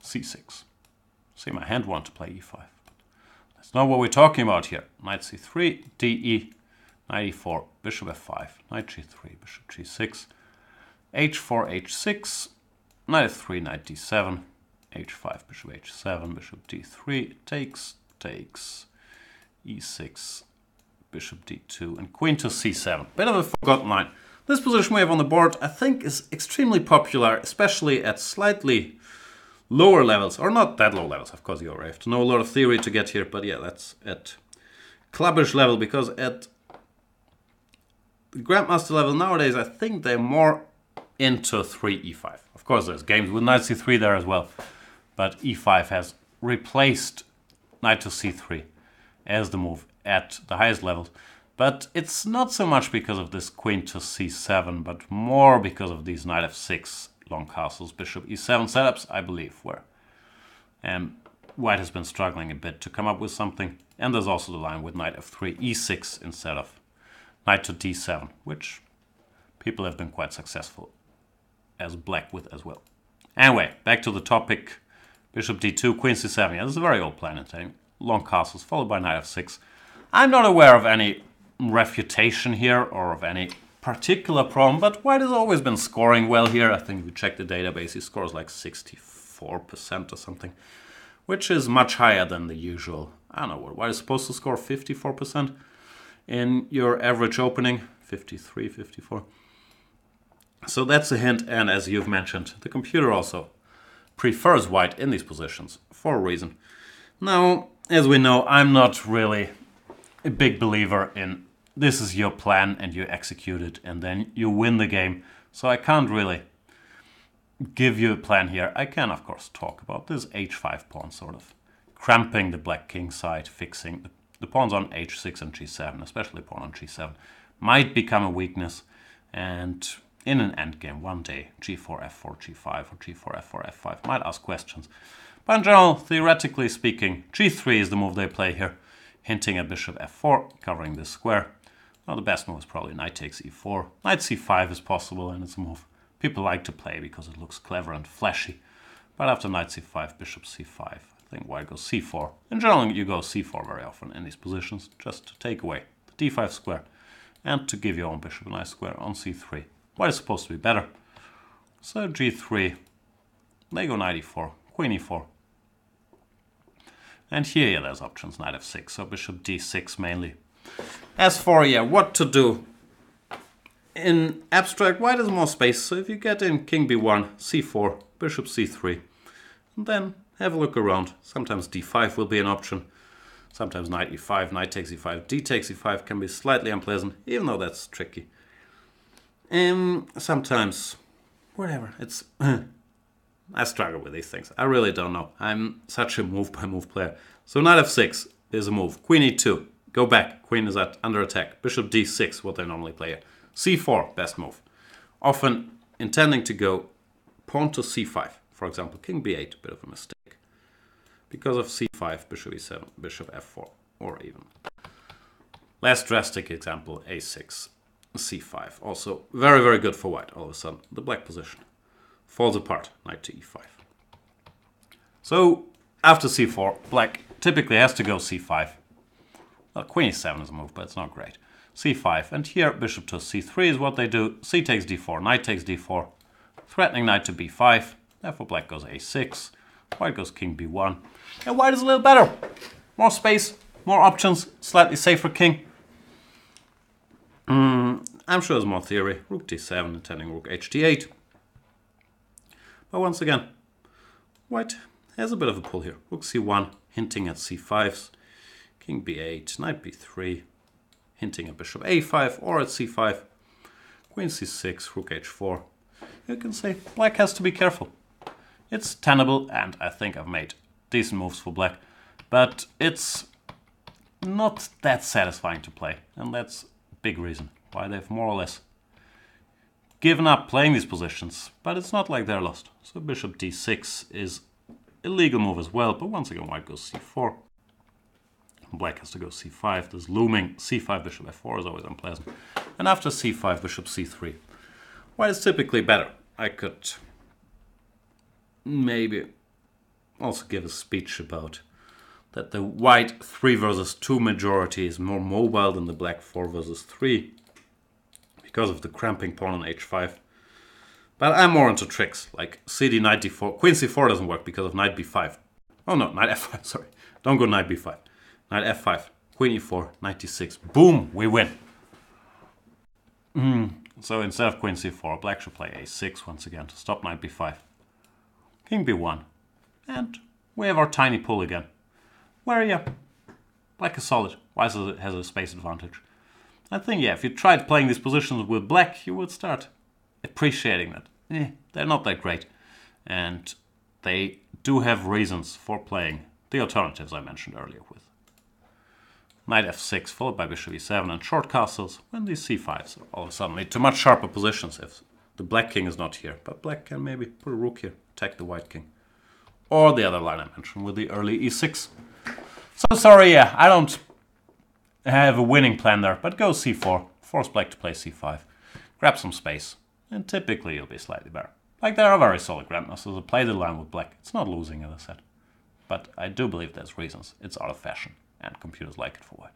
c6. See, my hand want to play e5. But that's not what we're talking about here. Knight c3, de, knight e4, bishop f5, knight g3, bishop g6, h4, h6, knight f3, knight d7, h5, bishop h7, bishop d3, takes, e6, bishop d2, and queen to c7. Bit of a forgotten line. This position we have on the board, I think, is extremely popular, especially at slightly lower levels, or not that low levels, of course. You already have to know a lot of theory to get here, but yeah, that's at clubbish level, because at the grandmaster level nowadays, I think they're more into 3e5. Of course, there's games with knight c3 there as well, but e5 has replaced knight to c3 as the move at the highest level, but it's not so much because of this queen to c7, but more because of these knight f6, long castles, bishop e7 setups, I believe, where White has been struggling a bit to come up with something, and there's also the line with knight f3, e6 instead of knight to d7, which people have been quite successful as black with as well. Anyway, back to the topic, bishop d2, queen c7. Yeah, this is a very old plan in taming. Long castles followed by knight f6. I'm not aware of any refutation here or of any particular problem, but White has always been scoring well here. I think if you check the database, he scores like 64% or something, which is much higher than the usual. I don't know what White is supposed to score, 54% in your average opening, 53, 54. So that's a hint, and as you've mentioned, the computer also prefers White in these positions for a reason. Now, as we know, I'm not really a big believer in this is your plan and you execute it and then you win the game. So I can't really give you a plan here. I can, of course, talk about this h5 pawn sort of cramping the black king side, fixing the pawns on h6 and g7, especially pawn on g7, might become a weakness. And in an endgame, one day, g4, f4, g5 or g4, f4, f5 might ask questions. But in general, theoretically speaking, g3 is the move they play here, hinting at bishop f4, covering this square. Now, the best move is probably knight takes e4. Knight c5 is possible, and it's a move people like to play because it looks clever and flashy. But after knight c5, bishop c5, I think White goes c4. In general, you go c4 very often in these positions, just to take away the d5 square and to give your own bishop a nice square on c3. White is supposed to be better. So g3, they go knight e4, queen e4. And here, yeah, there's options, knight f6, so bishop d6 mainly. As for, yeah, what to do. In abstract, White has more space, so if you get in king b1, c4, bishop c3, and then have a look around. Sometimes d5 will be an option. Sometimes knight e5, knight takes e5, d takes e5 can be slightly unpleasant, even though that's tricky. Sometimes, whatever, it's... I struggle with these things. I really don't know. I'm such a move-by-move player. So knight f6 is a move. Queen e2. Go back. Queen is under attack. Bishop d6, what they normally play. c4, best move. Often intending to go pawn to c5. For example, king b8, bit of a mistake. Because of c5, bishop e7, bishop f4, or even. Less drastic example, a6, c5. Also very, very good for White. All of a sudden, the black position falls apart, knight to e5. So, after c4, black typically has to go c5. Well, queen e7 is a move, but it's not great. c5, and here bishop to c3 is what they do. c takes d4, knight takes d4, threatening knight to b5. Therefore, black goes a6, White goes king b1. And White is a little better. More space, more options, slightly safer king. I'm sure there's more theory. Rook d7, intending rook hd8. But once again, White has a bit of a pull here. Rook c1, hinting at c5s. King b8, knight b3, hinting at bishop a5 or at c5. Queen c6, rook h4. You can say Black has to be careful. It's tenable, and I think I've made decent moves for Black. But it's not that satisfying to play. And that's a big reason why they've more or less given up playing these positions, but it's not like they're lost. So bishop d6 is a legal move as well, but once again White goes c4. Black has to go c5, this looming c5 bishop f4 is always unpleasant. And after c5 bishop c3, White is typically better. I could maybe also give a speech about that the White 3 versus 2 majority is more mobile than the Black 4 versus 3. Because of the cramping pawn on h5. But I'm more into tricks, like cd knight d4. Queen c4 doesn't work because of knight b5. Oh no, knight f5, sorry. Don't go knight b5. Knight f5, queen e4, knight d6. Boom, we win. So instead of queen c4, Black should play a6 once again to stop knight b5. King b1. And we have our tiny pull again. Where, yeah, Black is solid. White has a space advantage. I think, yeah, if you tried playing these positions with Black, you would start appreciating that. They're not that great. And they do have reasons for playing the alternatives I mentioned earlier with knight f6 followed by bishop e7 and short castles when these c5s are all of a sudden lead to much sharper positions if the black king is not here. But black can maybe put a rook here, attack the white king. or the other line I mentioned with the early e6. So sorry, yeah, I don't have a winning plan there, but go c4, force black to play c5, grab some space, and typically you'll be slightly better. Like, there are very solid grandmasters that play the line with black. It's not losing in the set. But I do believe there's reasons. It's out of fashion, and computers like it for white.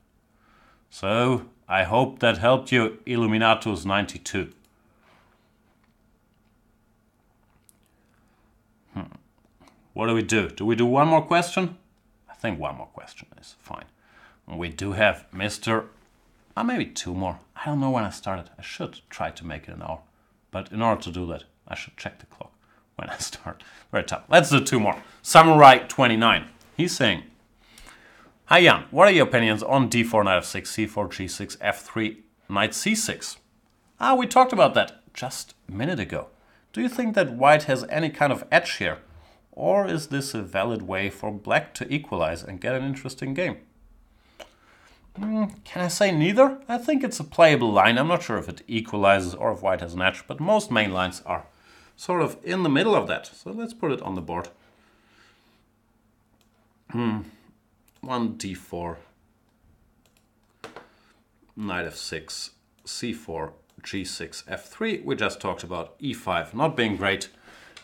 So, I hope that helped you, Illuminatus 92. What do we do? Do we do one more question? I think one more question is fine. We do have Mr. Or maybe two more. I don't know when I started. I should try to make it an hour. But in order to do that, I should check the clock when I start. Very tough. Let's do two more. Samurai 29. He's saying, hi Jan, what are your opinions on d4, knight f6, c4, g6, f3, knight c6? Ah, we talked about that just a minute ago. Do you think that white has any kind of edge here? Or is this a valid way for black to equalize and get an interesting game? Can I say neither? I think it's a playable line. I'm not sure if it equalizes or if white has an edge, but most main lines are sort of in the middle of that. So let's put it on the board. 1d4, knight f6, c4, g6, f3. We just talked about e5 not being great.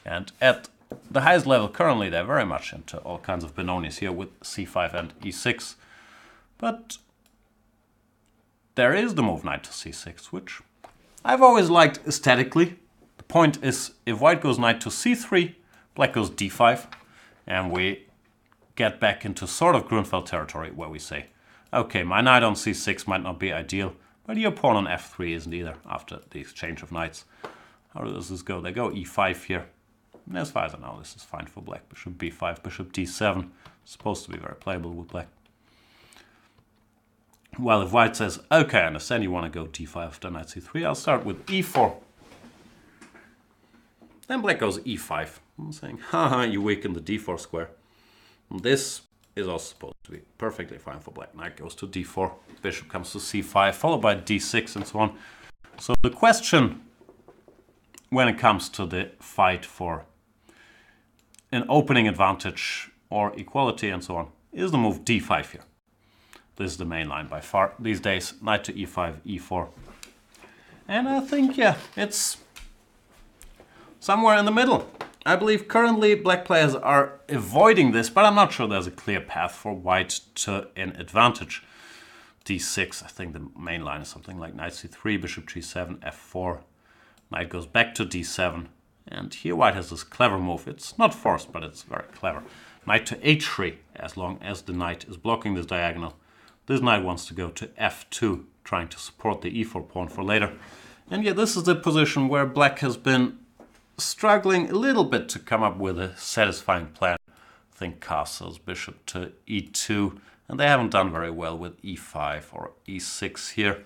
And at the highest level currently, they're very much into all kinds of Benonis here with c5 and e6. But there is the move knight to c6, which I've always liked aesthetically. The point is, if white goes knight to c3, black goes d5, and we get back into sort of Grunfeld territory, where we say, okay, my knight on c6 might not be ideal, but your pawn on f3 isn't either, after the exchange of knights. How does this go? They go e5 here. And as far as I know, this is fine for black. Bishop b5, bishop d7. It's supposed to be very playable with black. Well, if white says, okay, I understand you want to go d5 after knight c3, I'll start with e4. Then black goes e5. I'm saying, haha, you weaken the d4 square. And this is also supposed to be perfectly fine for black. Knight goes to d4, bishop comes to c5, followed by d6 and so on. So the question, when it comes to the fight for an opening advantage or equality and so on, is the move d5 here. This is the main line by far these days. Knight to e5, e4. And I think, yeah, it's somewhere in the middle. I believe currently black players are avoiding this, but I'm not sure there's a clear path for white to an advantage. d6, I think the main line is something like knight c3, bishop g7, f4. Knight goes back to d7. And here white has this clever move. It's not forced, but it's very clever. Knight to h3, as long as the knight is blocking this diagonal. This knight wants to go to f2, trying to support the e4 pawn for later. And yet this is the position where black has been struggling a little bit to come up with a satisfying plan. I think castles bishop to e2, and they haven't done very well with e5 or e6 here.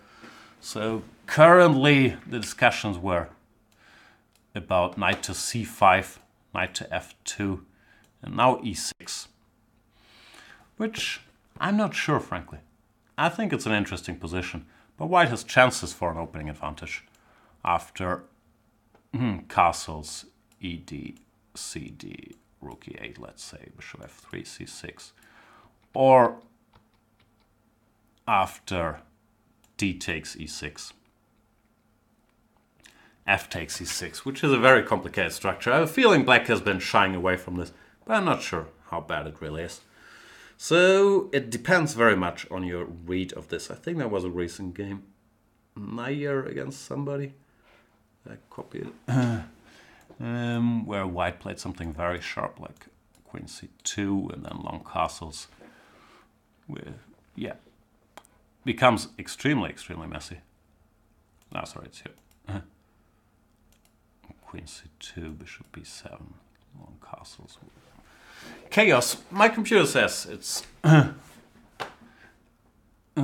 So currently the discussions were about knight to c5, knight to f2, and now e6, which I'm not sure, frankly. I think it's an interesting position, but white has chances for an opening advantage after castles, ed, cd, rook e8, let's say, bishop f3, c6, or after d takes e6, f takes e6, which is a very complicated structure. I have a feeling black has been shying away from this, but I'm not sure how bad it really is. So it depends very much on your read of this. I think that was a recent game. Nair against somebody. I copied it. Where white played something very sharp like queen c2 and then long castles. Where, yeah, becomes extremely, extremely messy. No, sorry, it's here. Queen c2, bishop b7, long castles. Chaos. My computer says it's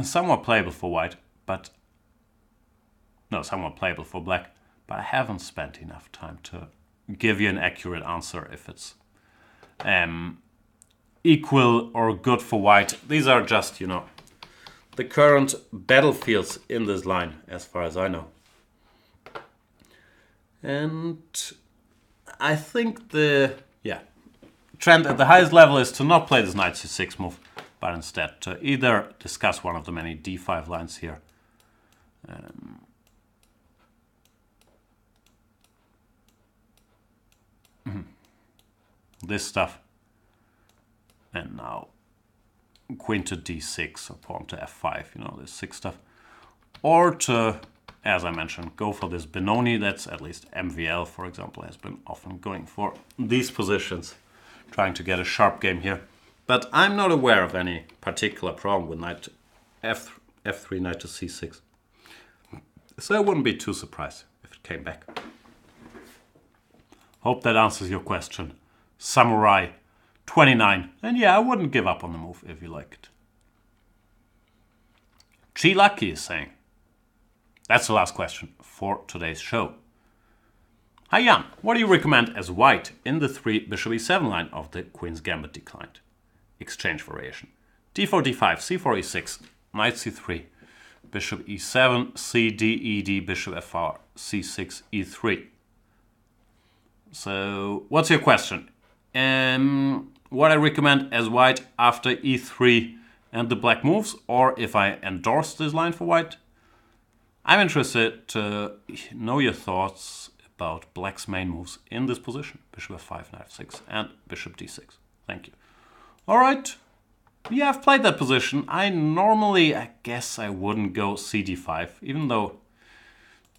somewhat playable for white, but no, somewhat playable for black, but I haven't spent enough time to give you an accurate answer if it's equal or good for white. These are just, you know, the current battlefields in this line, as far as I know. And I think the trend at the highest level is to not play this knight c6 move, but instead to either discuss one of the many d5 lines here. This stuff. And now queen to d6 or pawn to f5, you know, this sick stuff. Or to, as I mentioned, go for this Benoni. That's at least MVL, for example, has been often going for these positions, trying to get a sharp game here. But I'm not aware of any particular problem with knight f3, knight to c6. So I wouldn't be too surprised if it came back. Hope that answers your question. Samurai 29. And yeah, I wouldn't give up on the move if you like it. Chilaki is saying, that's the last question for today's show. Hi Jan, what do you recommend as white in the 3 bishop e7 line of the Queen's Gambit declined? Exchange variation. d4, d5, c4, e6, knight c3, bishop e7, c, d, e, d, bishop f4, c6, e3. So, what's your question? What I recommend as white after e3 and the black moves, or if I endorse this line for white? I'm interested to know your thoughts about black's main moves in this position. Bishop f5, knight f6, and bishop d6. Thank you. Alright, yeah, I've played that position. I guess I wouldn't go cd5, even though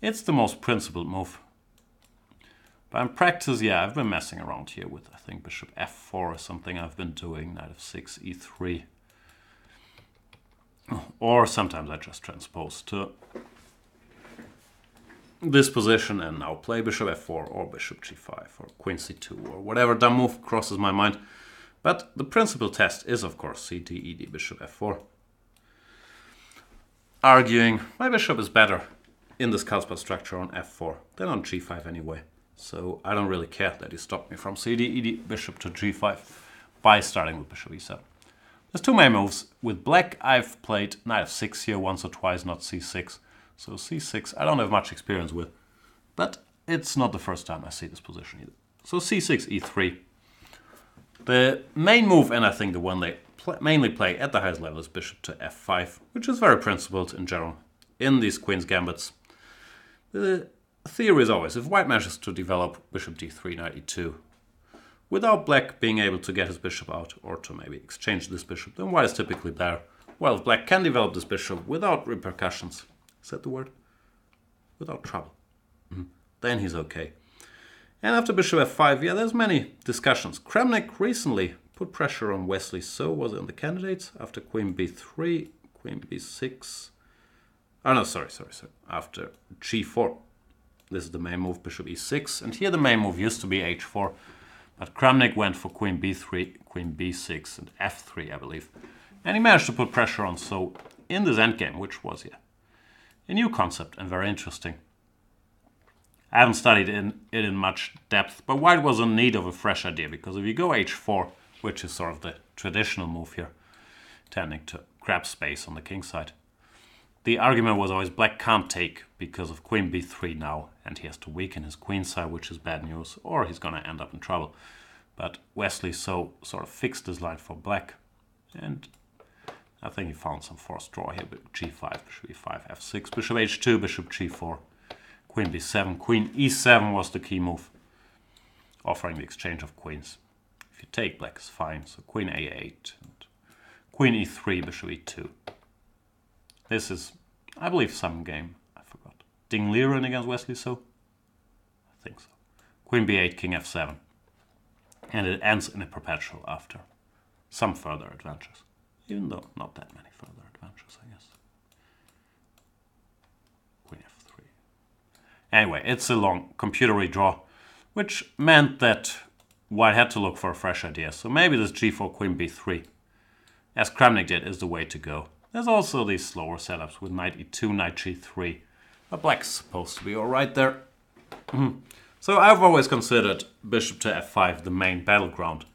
it's the most principled move. But in practice, yeah, I've been messing around here with, I think, bishop f4 or something I've been doing, knight f6, e3. Or sometimes I just transpose to this position and now play bishop f4 or bishop g5 or queen c2 or whatever dumb move crosses my mind. But the principal test is, of course, c, d, e, d, bishop f4. Arguing my bishop is better in this Karlsbad structure on f4 than on g5 anyway. So I don't really care that he stopped me from c, d, e, d, bishop to g5 by starting with bishop e7. There's two main moves. With black, I've played knight f6 here once or twice, not c6. So c6, I don't have much experience with, but it's not the first time I see this position either. So c6, e3. The main move, and I think the one they mainly play at the highest level, is bishop to f5, which is very principled in general in these queen's gambits. The theory is always, if white manages to develop bishop d3, knight e2, without black being able to get his bishop out or to maybe exchange this bishop, then white is typically better. Well, if black can develop this bishop without repercussions, is that the word? Without trouble. Then he's okay. And after bishop f5, yeah, there's many discussions. Kramnik recently put pressure on Wesley So, was in the candidates, after queen b3, queen b6. Oh, no, sorry. After g4. This is the main move, bishop e6. And here the main move used to be h4. But Kramnik went for queen b3, queen b6, and f3, I believe. And he managed to put pressure on So in this endgame, which was, yeah, a new concept and very interesting. I haven't studied it in much depth, but white was in need of a fresh idea, because if you go h4, which is sort of the traditional move here, tending to grab space on the king side, the argument was always black can't take because of queen b3 now, and he has to weaken his queen side, which is bad news, or he's going to end up in trouble. But Wesley So sort of fixed this line for black, and I think he found some forced draw here, but g5, bishop e5, f6, bishop h2, bishop g4. Queen b7, queen e7 was the key move, offering the exchange of queens. If you take, black is fine, so queen a8, and queen e3, bishop e2. This is, I believe, some game, I forgot. Dingliren against Wesley So? I think so. Queen b8, king f7. And it ends in a perpetual after some further adventures, even though not that many further adventures, I guess. Queen f7. Anyway, it's a long computer draw, which meant that white had to look for a fresh idea. So maybe this g4, queen b3, as Kramnik did, is the way to go. There's also these slower setups with knight e2, knight g3, but black's supposed to be all right there. So I've always considered bishop to f5 the main battleground.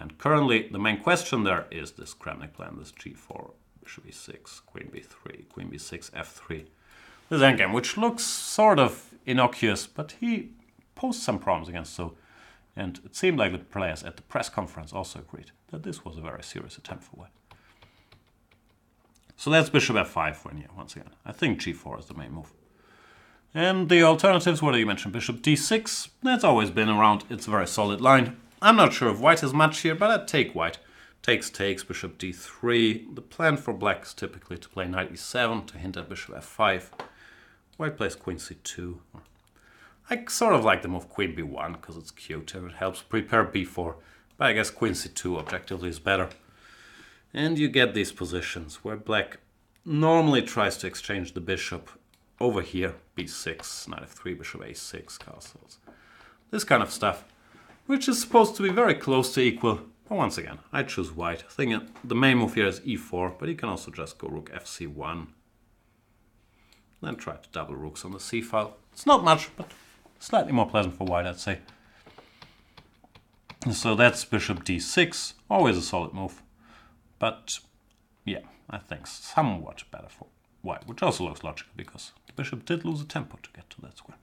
And currently the main question there is this Kramnik plan, this g4, bishop e6, queen b3, queen b6, f3. This endgame, which looks sort of innocuous, but he posed some problems against So, And it seemed like the players at the press conference also agreed that this was a very serious attempt for white. So that's bishop f5 when here once again. I think g4 is the main move. And the alternatives were, you mentioned bishop d6. That's always been around. It's a very solid line. I'm not sure if white has much here, but I take white. Takes, takes, bishop d3. The plan for black is typically to play knight e7 to hint at bishop f5. White plays queen c2. I sort of like the move queen b1 because it's cute and it helps prepare b4. But I guess queen c2 objectively is better. And you get these positions where black normally tries to exchange the bishop over here, b6, knight f3, bishop a6, castles. This kind of stuff, which is supposed to be very close to equal. But once again, I choose white. I think the main move here is e4, but you can also just go rook fc1. Then try to double rooks on the c file. It's not much, but slightly more pleasant for white, I'd say. So that's bishop d6, always a solid move. But yeah, I think somewhat better for white, which also looks logical because the bishop did lose a tempo to get to that square.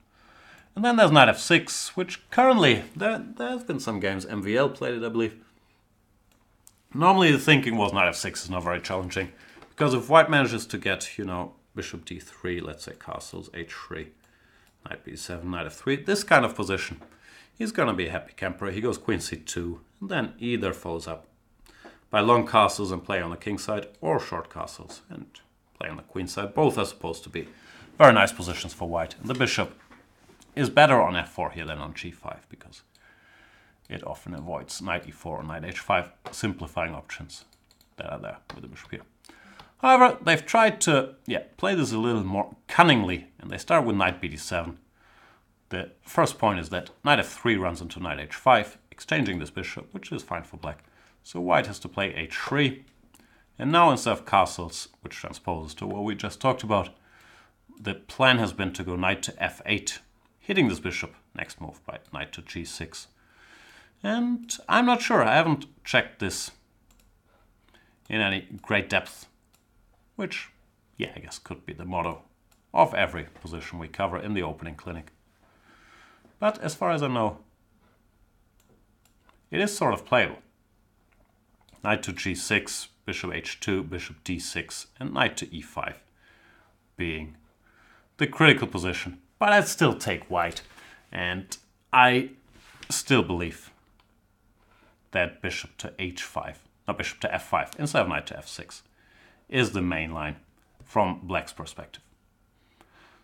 And then there's knight f6, which currently, there have been some games, MVL played it, I believe. Normally the thinking was knight f6 is not very challenging, because if white manages to get, you know, bishop d3, let's say castles, h3, knight b7, knight f3, this kind of position, he's going to be a happy camper. He goes queen c2, and then either follows up by long castles and play on the king side, or short castles and play on the queen side. Both are supposed to be very nice positions for white. And the bishop is better on f4 here than on g5 because it often avoids knight e4 or knight h5, simplifying options that are there with the bishop here. However, they've tried to play this a little more cunningly, and they start with knight bd7. The first point is that knight f3 runs into knight h5, exchanging this bishop, which is fine for black. So white has to play h3, and now instead of castles, which transposes to what we just talked about, the plan has been to go knight to f8, hitting this bishop, next move by knight to g6. And I'm not sure, I haven't checked this in any great depth, which, yeah, I guess could be the motto of every position we cover in the opening clinic. But as far as I know, it is sort of playable. Knight to g6, bishop h2, bishop d6, and knight to e5 being the critical position. But I'd still take white, and I still believe that bishop to h5, not bishop to f5, instead of knight to f6, is the main line from black's perspective.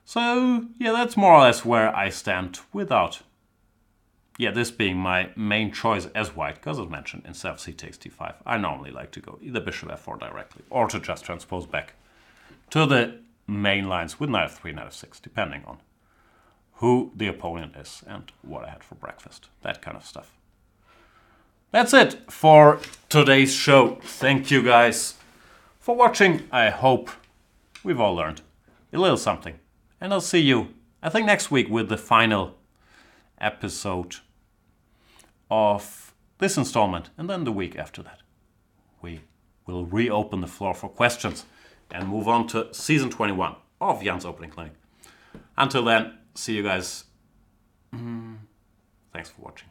So, yeah, that's more or less where I stand without... yeah, this being my main choice as white, because as mentioned, instead of c takes d5, I normally like to go either bishop f4 directly, or to just transpose back to the main lines with knight f3, knight f6, depending on who the opponent is and what I had for breakfast, that kind of stuff. That's it for today's show. Thank you guys for watching. I hope we've all learned a little something. And I'll see you, I think, next week with the final episode of this installment, and then the week after that we will reopen the floor for questions and move on to season 21 of Jan's Opening Clinic. Until then, see you guys. Thanks for watching.